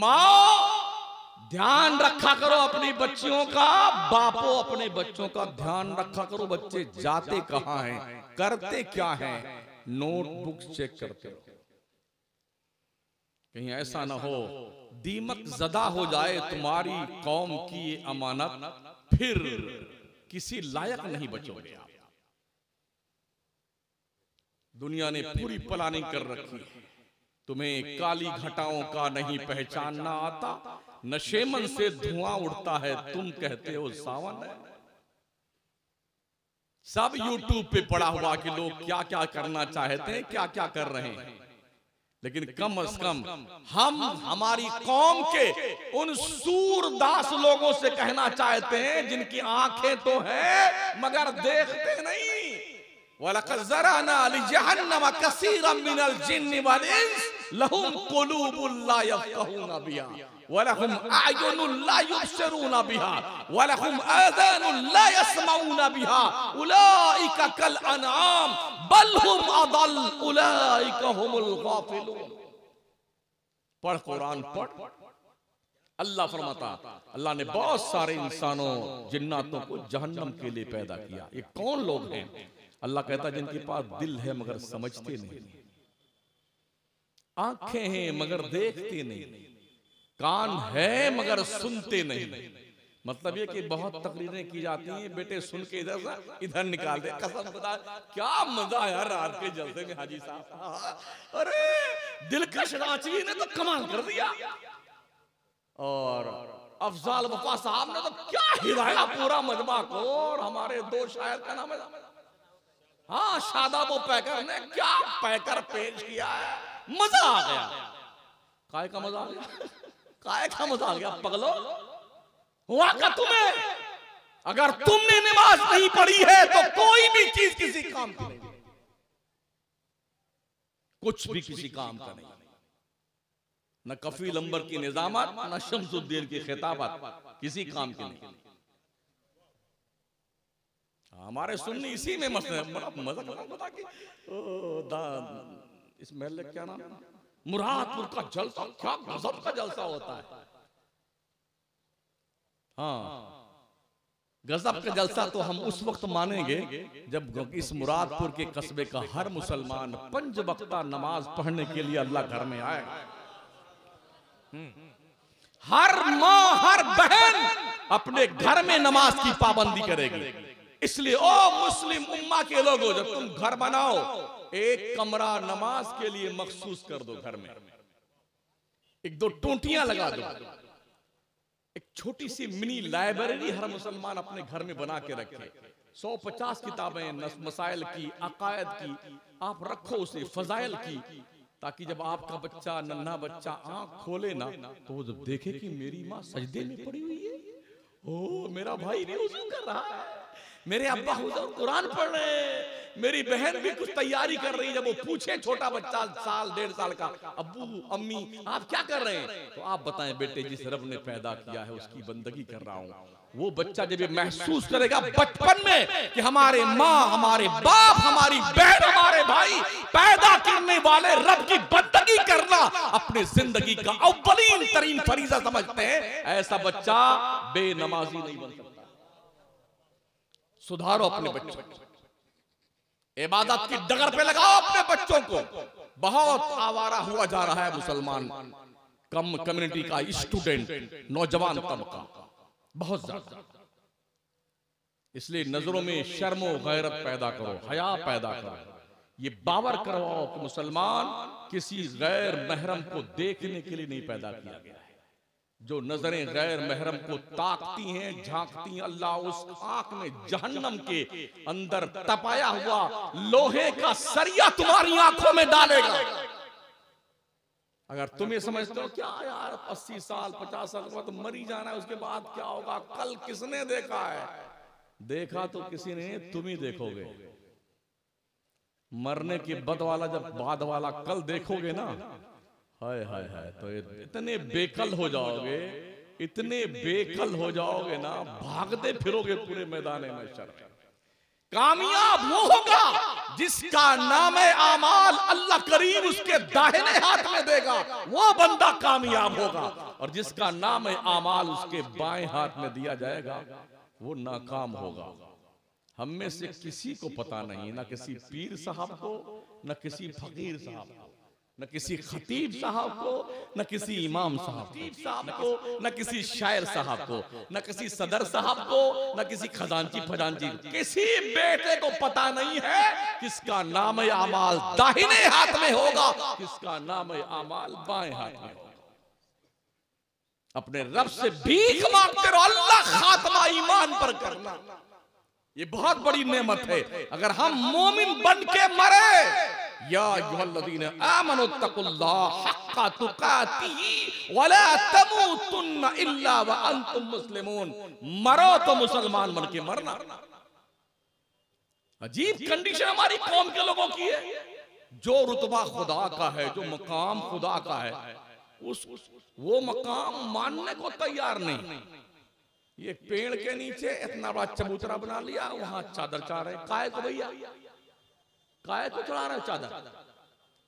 माँ ध्यान रखा करो अपनी बच्चियों का, बापों अपने बच्चों का ध्यान रखा करो, बच्चे जाते कहाँ हैं, करते क्या हैं। नोटबुक चेक करते रहो, कहीं ऐसा ना हो दीमक ज़दा हो जाए तुम्हारी कौम की ये अमानत, फिर किसी लायक नहीं बचोगे आप। दुनिया ने पूरी प्लानिंग कर रखी है। तुम्हें काली घटाओं का नहीं पहचानना आता, नशेमन से धुआं उड़ता है, तुम कहते हो सावन है। सब यूट्यूब पे पड़ा हुआ कि लोग क्या क्या करना चाहते हैं, क्या क्या कर रहे हैं। लेकिन कम अज कम हम हमारी कौम के उन सूरदास लोगों से कहना चाहते हैं जिनकी आंखें तो है मगर देखते नहीं। वलक़द ज़रअना लिजहन्नम कसीरम मिनल जिन्नि वल इंस लहुम कुलूबुन ला यफ़क़हूना बिहा वलहुम अय्युनुन ला युबसिरूना बिहा वलहुम आज़ानुन ला यस्मऊना बिहा उलाइका कल अनआम बल हुम अदल उलाइका हुमुल गाफिलून। पढ़ कुरान पढ़। अल्लाह फरमाता, अल्लाह ने बहुत सारे इंसानों, जिन्नातों को जहन्नम के लिए पैदा किया। ये कौन लोग हैं? अल्लाह कहता है जिनके पास दिल है मगर समझते नहीं, आंखें हैं मगर देखते नहीं, कान है मगर सुनते नहीं। मतलब ये कि बहुत तकरीरें की जाती हैं, बेटे सुन के इधर से इधर निकालते। कसम खुदा, क्या मजा आया रात के जलसे में हाजी साहब, अरे दिलकश रांचवी ने तो कमाल कर दिया, और अफजाल वफा साहब ने तो क्या हिलाया पूरा मजमा को। और हमारे दो शायर का नाम है, हाँ, शादाब पैकर ने क्या पैकर पेश किया है, मजा आ गया। काय का मजा आ गया, काय का मजा आ गया पगलो। हुआ का तुम्हें, अगर तुमने नमाज नहीं पढ़ी है तो कोई भी चीज किसी काम की नहीं, कुछ भी किसी काम का नहीं। न कफी लंबर की निजामत, न शमसुद्दीन की खिताबत, किसी काम की नहीं। हमारे सुन्नी इसी में मसला, बड़ा मजा। इस महल का क्या नाम, मुरादपुर का जलसा, क्या गजब का जलसा होता है। हाँ, गजब का जलसा तो हम उस वक्त मानेंगे जब इस मुरादपुर के कस्बे का हर मुसलमान पंज वक्ता नमाज पढ़ने के लिए अल्लाह घर में आएगा। हर माँ हर बहन अपने घर में नमाज की पाबंदी करेगी। इसलिए ओ मुस्लिम उम्मा के लोगों, जब तुम घर बनाओ एक कमरा नमाज के लिए मखसूस कर दो, घर में एक दो टोंटियां लगा दो, एक छोटी सी मिनी लाइब्रेरी हर मुसलमान अपने घर में बना के रखे। 150 किताबें मसाइल की, अकायद की आप रखो, उसे फजाइल की, ताकि जब आपका बच्चा नन्हा बच्चा आंख खोले ना तो वो जब देखे कि मेरी माँ सजदे में पड़ी हुई है, ओ मेरा भाई भी हुजूर कर रहा है, मेरे अब्बा हुजूर कुरान पढ़ रहे हैं, मेरी बहन भी कुछ तैयारी कर रही है। जब वो पूछे छोटा बच्चा साल डेढ़ साल का, अब्बू अम्मी आप क्या कर रहे हैं, तो आप बताएं बेटे जिस रब ने पैदा किया है उसकी बंदगी कर रहा हूं। वो बच्चा जब ये महसूस करेगा बचपन में कि हमारे माँ हमारे बाप हमारी बहन हमारे भाई पैदा करने वाले रब की बंदगी करना अपने जिंदगी का अव्वलीन तरीन फरीजा समझते हैं, ऐसा बच्चा बेनमाजी नहीं बन सकता। सुधारो अपने बच्चों को, इबादत की डगर पे लगाओ अपने बच्चों को। बहुत आवारा हुआ जा रहा है मुसलमान कम कम्युनिटी का स्टूडेंट नौजवान तबका, बहुत ज्यादा। इसलिए नजरों में शर्म और गैरत पैदा करो, हया पैदा करो, ये बावर करवाओ कि मुसलमान किसी गैर महरम को देखने के लिए नहीं पैदा किया गया है। जो नजरें गैर महरम को ताकती हैं, झांकती हैं, अल्लाह उस आंख में जहन्नम के अंदर तपाया हुआ लोहे का सरिया तुम्हारी आंखों में डालेगा। अगर तुम ये समझते हो क्या यार 80 साल 50 साल के बाद मरी जाना है, उसके बाद क्या होगा, कल किसने देखा है, देखा तो किसी ने, तुम ही देखोगे। मरने के बाद वाला कल देखोगे ना, हाय हाय हाय, तो इतने बेकल हो जाओगे, इतने बेकल हो जाओगे ना, भागते फिरोगे पूरे मैदान में शर्म। कामयाब वो होगा जिसका नाम आमाल अल्लाह करीम उसके दाहिने हाथ में देगा, वो बंदा कामयाब होगा, और जिसका नाम आमाल उसके बाएं हाथ में दिया जाएगा वो नाकाम होगा। हम में से किसी को पता नहीं, ना किसी पीर साहब को, ना किसी फकीर साहब को, न किसी खतीब साहब को, न किसी इमाम साहब को, न किसी शायर साहब को, न किसी सदर साहब को, न किसी खजानची फजानची, किसी बेटे को पता नहीं है किसका नाम आमाल दाहिने हाथ में होगा, किसका नाम आमाल बाएं हाथ में होगा। अपने रब से भीख मांगते रहो, अल्लाह खात्मा ईमान पर करना, ये बहुत बड़ी नेमत है। अगर हम मोमिन बन के मरे, या अय्युहल्लज़ीना आमनु तक़ुल्लाह हक़्क़ा तुक़ातिही वला तमूतुन्ना इल्ला व अंतुम मुस्लिमून, मरो तो मुसलमान बन के मरना। अजीब कंडीशन हमारी कौम के लोगों की है। जो रुतबा खुदा का है, जो मकाम खुदा का है, उस वो मकाम मानने को तैयार नहीं। ये पेड़ के नीचे इतना बड़ा चबूतरा बना लिया, वहां चादर चढ़ा रहे, काय को भैया, काय को चढ़ा रहे चादर,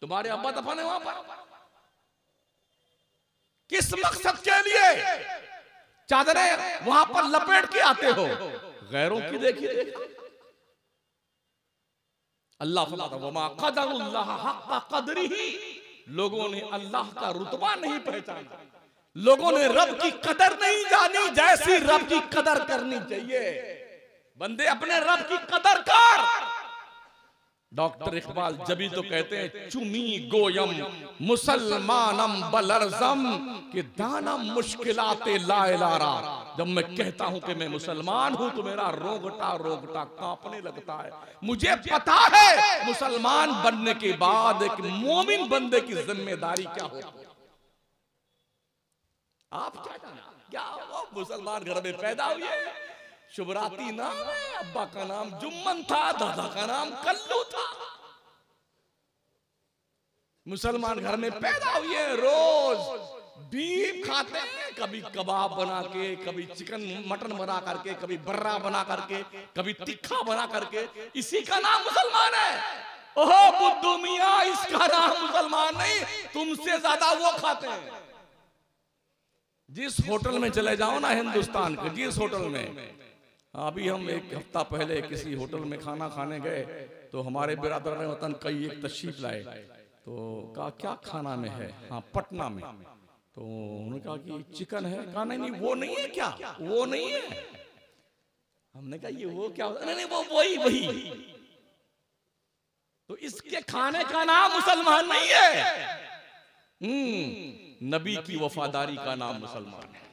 तुम्हारे अब्बा दफन है वहां पर, किस मकसद के लिए चादरें वहां पर लपेट के आते हो, गैरों की देखिए। अल्लाह, लोगों ने अल्लाह का रुतबा नहीं पहचाना, लोगों ने रब की कदर नहीं जानी जैसी रब की कदर करनी चाहिए। बंदे अपने रब की कदर कर। डॉक्टर इकबाल जबी तो कहते हैं, चुमी गोयम मुसलमानम बलरजम के दानम मुश्किलाते लाएलारा। जब मैं कहता हूं कि मैं मुसलमान हूं तो मेरा रोगटा रोगटा कांपने लगता है। मुझे पता है मुसलमान बनने के बाद एक मोमिन बंदे की जिम्मेदारी क्या होती है। आप क्या मुसलमान घर में पैदा हुए, शुभराती नाम है, अब्बा का नाम जुम्मन था, दादा का नाम कल्लू था, मुसलमान घर में पैदा हुए, रोज बीफ खाते हैं, कभी कबाब बना के, कभी चिकन मटन बना करके, कभी बर्रा बना करके, कभी तिखा बना करके, इसी का नाम मुसलमान है। ओहो बुद्धू मियां, इसका नाम मुसलमान नहीं, तुमसे ज्यादा वो खाते हैं। जिस होटल में चले जाओ ना हिंदुस्तान के, जिस होटल में, अभी हम एक हफ्ता पहले किसी होटल में खाना खाने गए तो हमारे बिरादरान वतन कई एक तशरीफ लाए, तो कहा क्या खाना में है, हाँ पटना में, तो उन्होंने कहा कि चिकन है, कहा नहीं नहीं वो नहीं है, क्या वो नहीं है, हमने कहा ये वो क्या, नहीं नहीं वो वही वही। तो इसके खाने का नाम मुसलमान नहीं है, नबी की वफादारी का नाम मुसलमान है,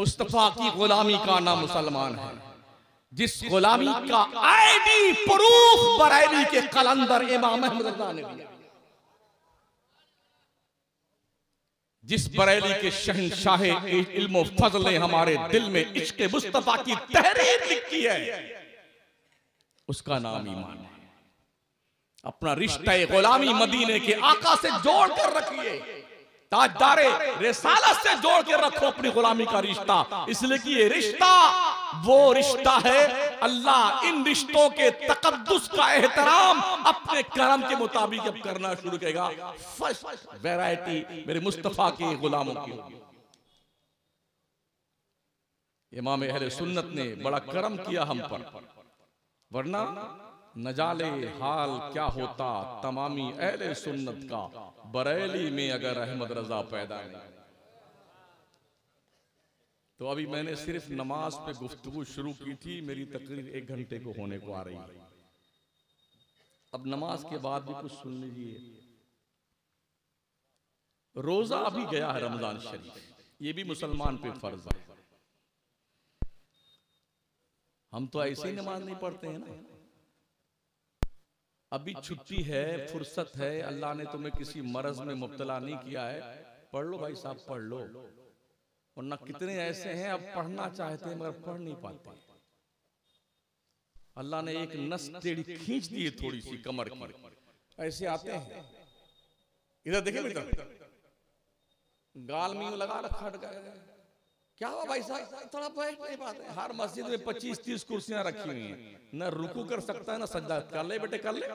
मुस्तफा की गुलामी का नाम मुसलमान है, जिस गुलामी का आईडी प्रूफ बरेली के कलंदर इमाम अहमद रज़ा ने दिया, जिस बरेली के शहनशाह इल्म व फजल ने हमारे दिल में इश्क मुस्तफा की तहरीर लिखी है, उसका नाम ईमान है। अपना रिश्ता गुलामी मदीने के आका से जोड़ कर रखिए, ताजदारे रिसालत से जोड़ कर रखो अपनी गुलामी का रिश्ता, इसलिए कि ये रिश्ता वो रिश्ता है। अल्लाह इन रिश्तों के तकद्दुस का एहतराम अपने करम के मुताबिक अब करना शुरू करेगा। फर्स्ट वैरायटी मेरे मुस्तफा के गुलामों की होगी। इमाम अहले सुन्नत ने बड़ा करम किया हम पर, वरना न जाने हाल क्या होता तमामी अहले सुन्नत का बरेली में अगर अहमद रजा पैदा नहीं। तो अभी मैंने सिर्फ नमाज पे गुफ्तगू शुरू की थी, मेरी तकरीर 1 घंटे को होने को आ रही है। अब नमाज के बाद भी कुछ सुन लीजिए। रोजा अभी गया है रमजान शरीफ, ये भी मुसलमान पे फर्ज है। हम तो ऐसे ही नमाज नहीं पढ़ते हैं ना। अभी छुट्टी है, फुर्सत है, अल्लाह ने तुम्हें किसी मर्ज में मुब्तला नहीं किया है, पढ़ लो भाई साहब, पढ़ लो। वरना कितने ऐसे हैं अब पढ़ना चाहते हैं मगर पढ़ नहीं पाते। अल्लाह ने एक नस टेढ़ी खींच दी है थोड़ी सी कमर की, ऐसे आते हैं। इधर देखिए, गाल में यूं लगा रखा, क्या हुआ भाई साहब, थोड़ा बैठ नहीं पाते। हर मस्जिद में 25-30 कुर्सियां रखी हुई हैं, न रुकू कर सकता है न सज्जा। कर ले बेटे कर ले।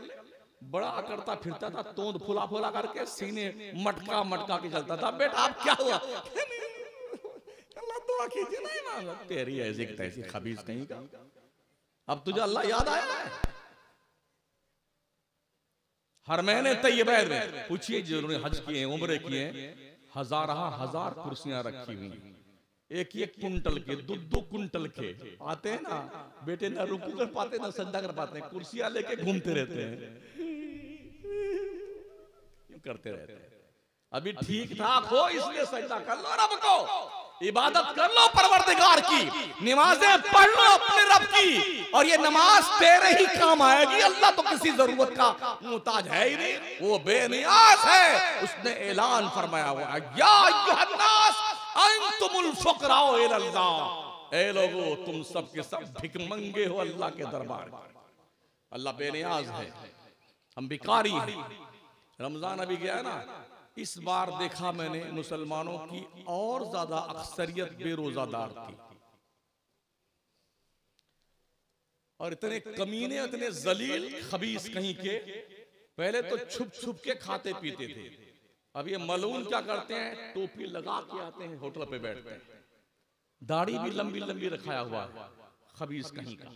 बड़ा करता फिरता था, तोंद फुला फुला करके सीने मटका मटका के चलता था। बेटा आप क्या हुआ, अल्लाह दुआ कीजिए नहीं मांगा, तेरी ऐसी तैसी खबीज नहीं का, अब तुझे अल्लाह याद आया है। हर महीने तैयबा में पूछिए जिन्होंने हज किए उम्रे किए, हजार कुर्सियां रखी हुई, एक एक कुंटल के, 2-2 कुंटल के आते हैं ना बेटे, ना रुकू कर पाते ना सज्जा कर पाते, कुर्सियां लेके घूमते रहते हैं, करते रहते हैं। अभी ठीक ठाक हो इसलिए सज्जा कर लो रब को, इबादत कर लो परवरदिगार की, नमाजें पढ़ लो अपने रब की, और ये नमाज तेरे ही काम आएगी। अल्लाह तो किसी जरूरत का मोहताज है ही नहीं, वो बेनियाज है। उसने ऐलान फरमाया हुआ, या अय्युहन्नास अंतुमुल फुकरा इलल्लाह, ए लोगो तुम सब के सब भिखमंगे हो अल्लाह के दरबार। अल्लाह बेनियाज है, हम भिखारी हैं। रमजान अभी गया ना, इस बार देखा मैंने मुसलमानों की और ज्यादा अक्सरियत बेरोजादार थी, और इतने कमीने इतने जलील खबीस कहीं के। पहले तो छुप छुप के खाते पीते थे, अब ये मलून क्या करते हैं, टोपी लगा के आते हैं, होटल पे बैठते हैं, दाढ़ी भी लंबी लंबी रखाया हुआ है, खबीस कहीं का,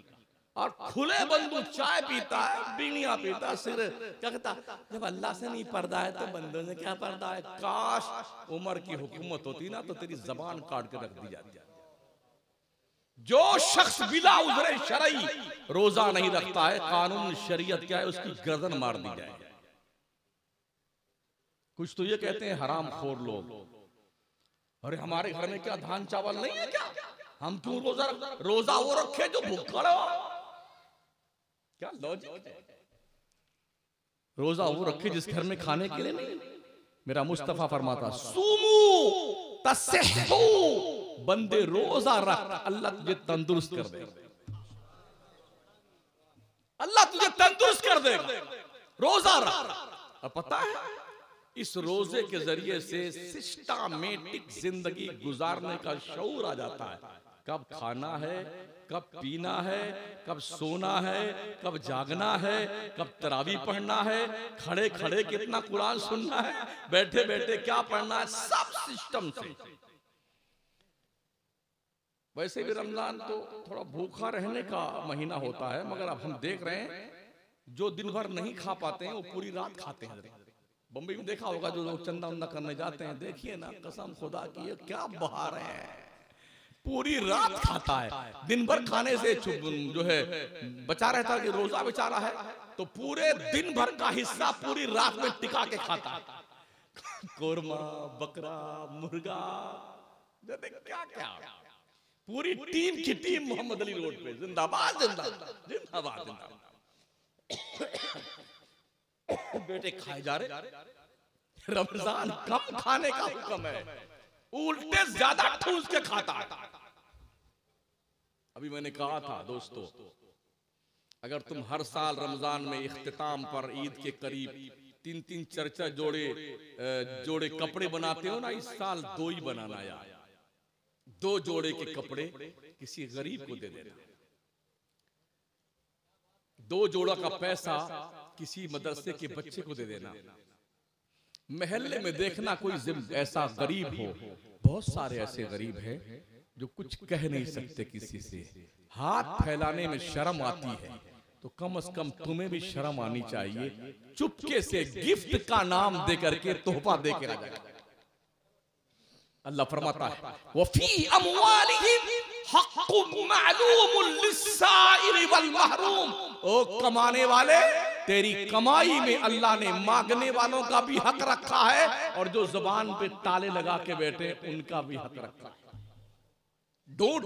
और खुले बंदू चाय पीता है, बीड़ियां पीता है, सिर क्या कहता, जब अल्लाह से नहीं पर्दा है तो बंदों ने क्या पर्दा है। काश उमर की हुकूमत होती ना तो तेरी जबान काट के रख दी जाती। जो शख्स बिला उजरे शरई रोजा नहीं रखता है, कानून शरीयत क्या है, उसकी गर्दन मार दी जाए। कुछ तो ये कहते हैं हराम खोर लोग, अरे हमारे घर में क्या धान चावल नहीं है क्या, हम क्यों रोजा रोजा वो रखे जो भूखा हो, क्या लॉजिक है। रोजा वो रखे जिस घर में खाने के लिए नहीं। मेरा मुस्तफा फरमाता, सूमू तस्सहू, बंदे रोजा रख, अल्लाह तुझे तंदुरुस्त कर दे, अल्लाह तुझे तंदुरुस्त कर दे, रोजा रख। अब पता है इस रोजे के जरिए से सिस्टमेटिक जिंदगी गुजारने का शऊर आ जाता है। कब खाना है, कब पीना है, कब सोना है, कब जागना है, कब तरावी पढ़ना है, खड़े खड़े कितना कुरान सुनना है, बैठे बैठे क्या पढ़ना है, सब सिस्टम से। वैसे भी रमजान तो थोड़ा भूखा रहने का महीना होता है, मगर अब हम देख रहे हैं जो दिन भर नहीं खा पाते हैं वो पूरी रात खाते हैं। बम्बई में देखा होगा जो लोग चंदा उंदा करने जाते हैं, देखिए ना कसम खुदा की ये क्या बहार है, पूरी रात खाता है, दिन भर खाने से जो है बचा रहता है कि रोजा बेचारा है, तो पूरे दिन भर का हिस्सा पूरी रात में टिका के खाता है। कोरमा, बकरा, मुर्गा, क्या क्या पूरी टीम की टीम मोहम्मद अली रोड पे, जिंदाबाद जिंदाबाद जिंदाबाद जिंदाबाद। बेटे खाए जा रहे, रमजान कम खाने का हुक्म है, उल्टे ज्यादा ठूस के खाता है। अभी मैंने कहा था दोस्तों, अगर तुम हर साल रमजान में इख्तिताम पर ईद के करीब तीन तीन चार चार जोड़े जोड़े कपड़े बनाते हो ना, इस साल दो ही बनाना यार, दो जोड़े के कपड़े किसी गरीब को दे देना, दो जोड़ा का पैसा किसी मदरसे के बच्चे को दे देना, महल्ले में देखना कोई ऐसा गरीब हो, बहुत सारे ऐसे गरीब हैं जो कुछ कह नहीं सकते किसी से, हाथ फैलाने में शर्म आती है, तो कम से कम तुम्हें भी शर्म आनी चाहिए, चुपके से गिफ्ट का नाम दे करके तोहफा दे के रख। अल्लाह फरमाता है वफी अमवालिहिम हक़्क़ुम मालूमुल लिस्साइरि वल महरूम, ओ कमाने वाले तेरी कमाई में अल्लाह ने मांगने वालों का भी हक रखा है, और जो जुबान पे ताले लगा के बैठे उनका भी हक रखा है। ढूंढ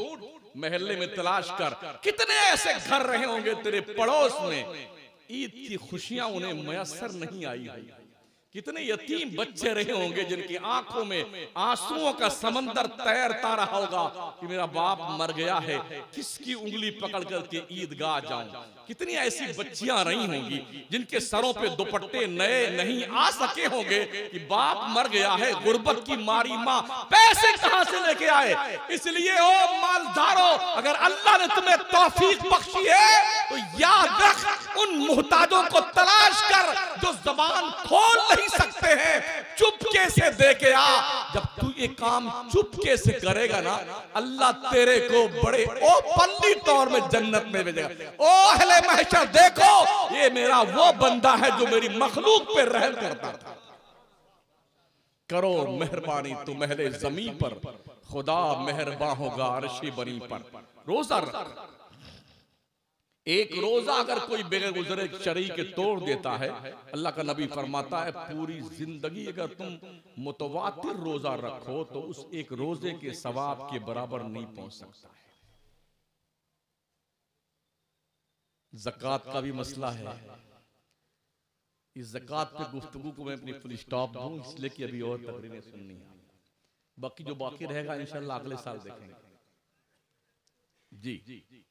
महल्ले में तलाश कर, कितने ऐसे घर रहे होंगे तेरे पड़ोस में ईद की खुशियां उन्हें मयसर नहीं आई है, कितने यतीम बच्चे रहे होंगे जिनकी आंखों में आंसुओं का समंदर तैरता रहा होगा कि मेरा बाप मर गया है, किसकी उंगली पकड़ करके ईदगाह जाऊं। कितनी ऐसी बच्चियां रही होंगी जिनके सरों पे दुपट्टे नए नहीं आ सके होंगे कि बाप मर गया है, गुर्बत की मारी माँ पैसे कहां से लेके आए। इसलिए ओ मालदारों, अगर अल्लाह ने तुम्हें तौफीक बख्शी है तो याद रख उन मुहताजों को तलाश कर जो जबान खोल नहीं सकते हैं, चुपके से दे के आ। जब तू ये काम चुपके से करेगा ना, अल्लाह तेरे को बड़े ओ पल्ली तौर में जन्नत में भेजेगा। ओ अहले महशर, देखो ये मेरा वो बंदा है जो मेरी मखलूक पे रहम करता था। करो मेहरबानी तुम अहले जमीन पर, खुदा मेहरबान होगा अर्शी बरी पर। रोजा रख, एक रोजा अगर कोई बगैर गुजरे शरीय के तोड़ देता है, अल्लाह का नबी फरमाता है पूरी जिंदगी अगर तुम मुतवातिर रोजा रखो तो उस एक रोजे के सवाब के बराबर नहीं पहुंच सकता है। ज़कात का भी मसला है, इस ज़कात पे गुफ्तगू को मैं अपनी फुल स्टॉप दूं, इसलिए कि अभी और तकरीरें सुननी है, बाकी जो बाकी रहेगा इंशाल्लाह अगले साल देखेंगे। जी,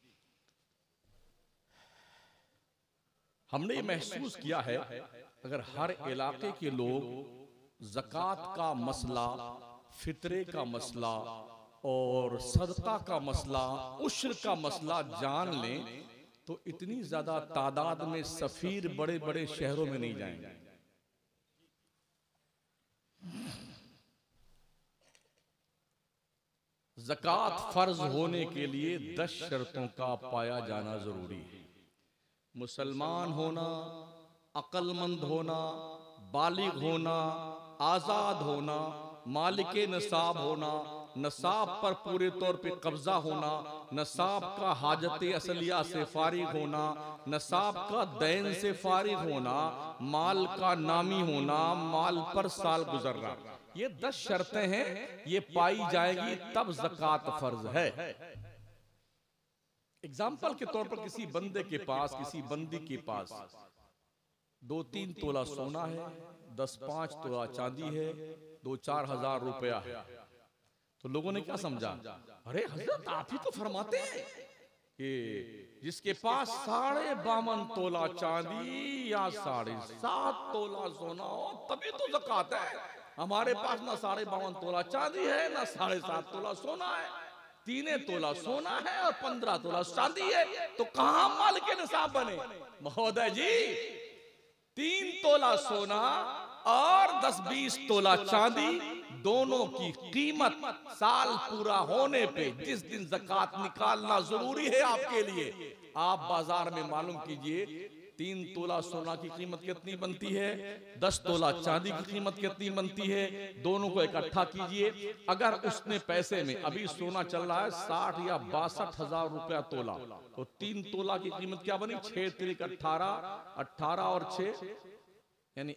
हमने ये महसूस किया है अगर हर इलाके के लोग ज़कात का मसला, फितरे का मसला और सदका का मसला, उश्र का मसला जान लें तो इतनी ज्यादा तादाद में सफीर बड़े बड़े शहरों में नहीं जाएंगे। ज़कात फर्ज होने के लिए 10 शर्तों का पाया जाना जरूरी है। मुसलमान होना, अक्लमंद होना, बालिग होना, आज़ाद होना, मालिक नसाब होना, नसाब पर पूरे तौर पे कब्जा होना, नसाब का हाजत असलिया से फारिग होना, नसाब का दैन से फारिग होना, माल का नामी होना, माल पर साल गुजरना, ये 10 शर्तें हैं, ये पाई जाएगी तब ज़कात फर्ज है। एग्जाम्पल के तौर पर किसी बंदे के पास, किसी बंदी के पास 2-3 तोला सोना है, 10-5 तोला चांदी है, 2-4 हजार रुपया है, तो लोगों ने क्या समझा, अरे हजरत आप ही तो फरमाते हैं कि जिसके पास 52.5 तोला चांदी या 7.5 तोला सोना हो तभी तो ज़कात है, हमारे पास ना 52.5 तोला चांदी है ना 7.5 तोला सोना है, 3 तोला सोना है और 15 तोला चांदी है, तो कहां मालिक निसाब बने? महोदय जी 3 तोला सोना और 10-20 तोला चांदी, दोनों की कीमत साल पूरा होने पे जिस दिन ज़कात निकालना जरूरी है आपके लिए, आप बाजार में मालूम कीजिए 3 तोला सोना की कीमत कितनी बनती है, 10 तोला चांदी की कीमत कितनी बनती है, दोनों को इकट्ठा कीजिए। अगर उसने पैसे में अभी सोना चल रहा है 60 या 62 हजार रुपया तोला, तो 3 तोला की कीमत क्या बनी? 6 × 3 = 18, 18 और 6 यानी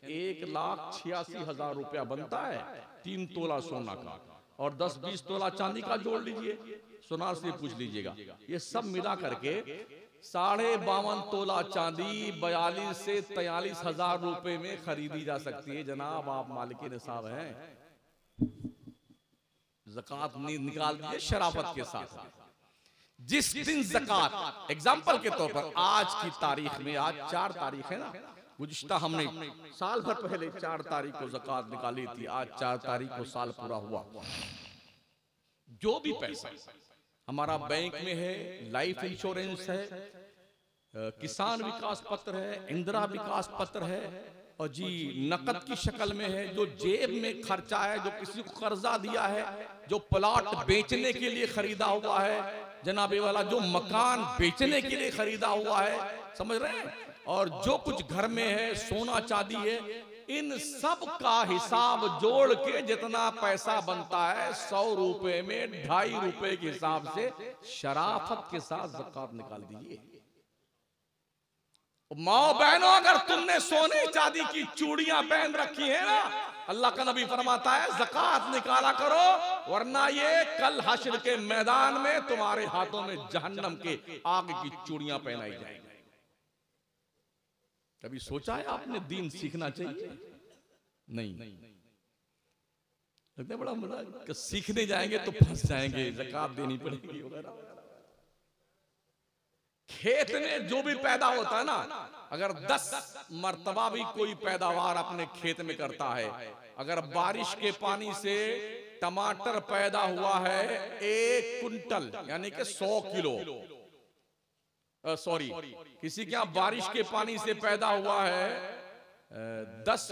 1,86,000 रुपया बनता है 3 तोला सोना का, और 10-20 तोला चांदी का जोड़ लीजिए, सुनार से पूछ लीजिएगा। ये सब मिला करके 52.5 तोला चांदी 42 से 43 हजार रुपए में खरीदी जा सकती है। जनाब आप मालिक निसाब हैं, ज़कात निकाल दीजिए शराफत के साथ। जिस दिन ज़कात, एग्जाम्पल के तौर पर आज की तारीख में, आज 4 तारीख है ना, गुज़िश्ता हमने साल भर पहले 4 तारीख को ज़कात निकाली थी, आज 4 तारीख को साल पूरा हुआ। जो भी पैसा हमारा बैंक में है, लाइफ इंश्योरेंस है, किसान विकास पत्र है, इंदिरा विकास पत्र है, और जी नकद की शक्ल में है, जो जेब में खर्चा है, जो किसी को कर्जा दिया है, जो प्लॉट बेचने के लिए खरीदा हुआ है, जनाबे वाला जो मकान बेचने के लिए खरीदा हुआ है, समझ रहे हैं, और जो कुछ घर में है, सोना चांदी है, इन सब का हिसाब जोड़ के जितना पैसा बनता है 100 रुपए में 2.5 रुपए के हिसाब से शराफत के साथ ज़कात निकाल दीजिए। माओ बहनों, अगर तुमने सोने चांदी की चूड़ियां पहन रखी है ना, अल्लाह का नबी फरमाता है ज़कात निकाला करो, वरना ये कल हश्र के मैदान में तुम्हारे हाथों में जहन्नम के आग की चूड़ियां पहनाई जाएंगी। कभी सोचा है आपने दीन सीखना चाहिए? नहीं। लगता है बड़ा मजा, सीखने जाएंगे तो फंस जाएंगे, ज़कात देनी पड़ेगी वगैरह। खेत में जो भी पैदा होता है ना, अगर 10 मरतबा भी कोई पैदावार अपने खेत में करता है, अगर बारिश के पानी से टमाटर पैदा हुआ है 1 कुंटल यानी कि 100 किलो, सॉरी किसी के यहाँ बारिश के पानी से पैदा हुआ है 10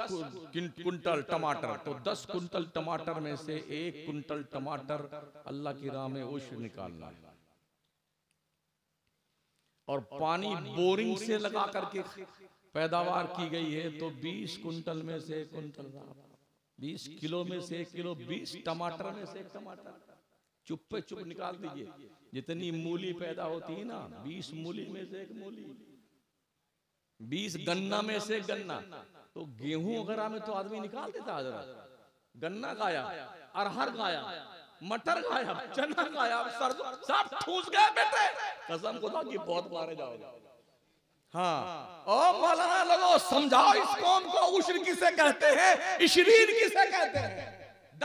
कुंटल टमाटर, तो 10 कुंटल टमाटर में से 1 कुंटल टमाटर अल्लाह की राह में उश्र निकालना है, और पानी बोरिंग से लगा करके पैदावार की गई है, तो 20 कुंटल में से 1 कुंटल, 20 किलो में से 1 किलो, 20 टमाटर में से 1 टमाटर चुप्पे चुप निकाल दीजिए। जितनी मूली पैदा होती है ना, 20 मूली में से 1 मूली, 20 गन्ना में से गन्ना, तो गेहूं वगैरह में तो आदमी निकाल देता है, गन्ना गाया, अरहर गाया, मटर गाया, चना गाया, सरसों सब ठूस गए बेटे, कसम खुदा की बहुत मारे जाओगे। हाँ, ओ मौलाना लोगों समझाओ इस कौम को, उश्र किसे कहते हैं, इशरीन किसे कहते हैं,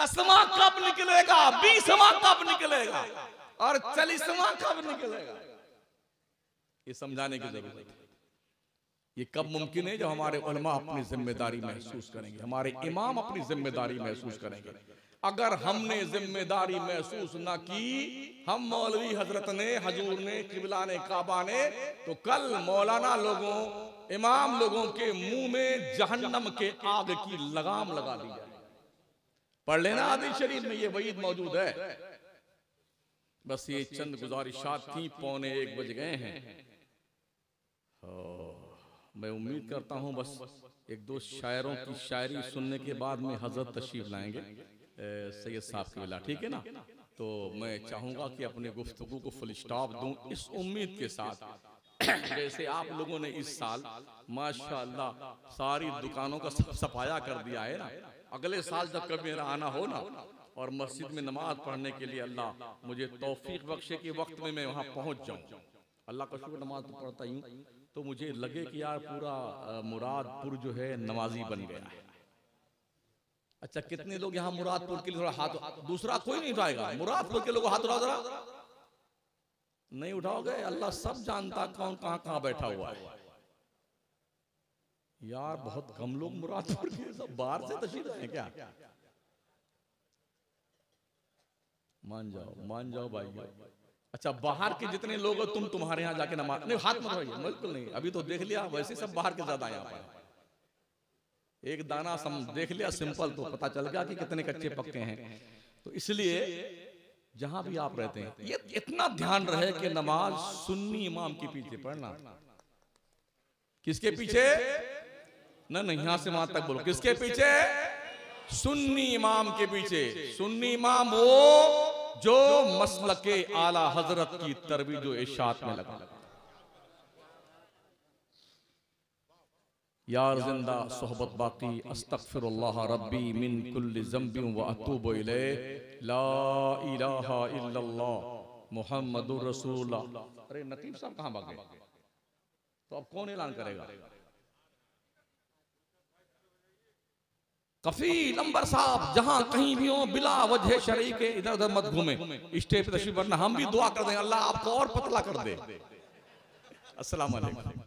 10वां कब निकलेगा, 20वां कब निकलेगा और 40वां कब निकलेगा, ये समझाने की जरूरत है। ये कब मुमकिन है? जब हमारे उलमा अपनी जिम्मेदारी महसूस करेंगे, हमारे इमाम अपनी जिम्मेदारी महसूस करेंगे। अगर हमने जिम्मेदारी महसूस ना की, हम मौलवी हजरत ने, हजूर ने, किबला ने, काबा ने, तो कल मौलाना लोगों, इमाम लोगों के मुंह में जहन्नम के आग की लगाम लगा दी जाए। पढ़ लेना आदि शरीफ में ये वईद मौजूद है। बस ये चंद गुजारिशात थी, 11:15 बज गए हैं। मैं उम्मीद करता हूँ बस 1-2 शायरों की शायरी सुनने के बाद में हजरत तशरीफ लाएंगे सैयद साहब के वाला, ठीक है ना। तो मैं चाहूँगा कि अपने गुफ्तगू को फुल स्टॉप दूँ, इस उम्मीद के साथ जैसे आप लोगों ने इस साल माशाल्लाह सारी दुकानों का सफाया कर दिया है ना, अगले साल जब कभी मेरा आना हो ना और मस्जिद में नमाज पढ़ने के लिए अल्लाह मुझे तौफीक बख्शे कि वक्त में मैं वहाँ पहुँच जाऊँ। अल्लाह का शुक्र नमाज तो पढ़ता ही हूँ, तो मुझे लगे कि यार पूरा मुरादपुर जो है नमाजी बन गया है। अच्छा, कितने लोग यहाँ मुरादपुर के लिए थोड़ा हाथ, दूसरा कोई नहीं उठाएगा, मुरादपुर के लोग हाथ उठाओ जरा, नहीं उठाओगे? अल्लाह सब जानता कौन कहाँ कहाँ बैठा हुआ है। यार बहुत कम लोग मुरादपुर के, सब बाहर से तशरीफ हैं क्या? मान जाओ भाई। अच्छा, बाहर के जितने लोग हो तुम्हारे यहाँ जाके नमाज नहीं, हाथ मत उठाइए, बिल्कुल नहीं। अभी तो देख लिया, वैसे सब बाहर के ज्यादा यहाँ पर एक दाना सम देख लिया सिंपल, तो पता चल गया कि कितने कच्चे पक्के हैं। तो इसलिए जहां भी आप रहते हैं ये इतना ध्यान रहे कि नमाज सुन्नी इमाम के पीछे पढ़ना। किसके पीछे? ना नहीं, यहां से वहां तक बोलो, किसके पीछे? सुन्नी इमाम के पीछे। सुन्नी इमाम वो जो मसलक के आला हजरत की तरवीज व इरशाद में लगा। यार जिंदा सोहबत बाकी, अस्तगफिरुल्लाह रब्बी मिन कुल्लि ज़म्बिन व अतूबु इलैह, ला इलाहा इल्लल्लाह मुहम्मदुर रसूलुल्लाह। अरे नतीब साहब कहाँ भाग गए? तो अब कौन ऐलान करेगा? कफी नंबर साहब जहां कहीं भी हो बिला वजह शरई के इधर उधर मत घूमे, स्टेज पे तशरीफ, वरना हम भी दुआ कर देंगे अल्लाह आपको और पतला कर दे। अस्सलाम वालेकुम।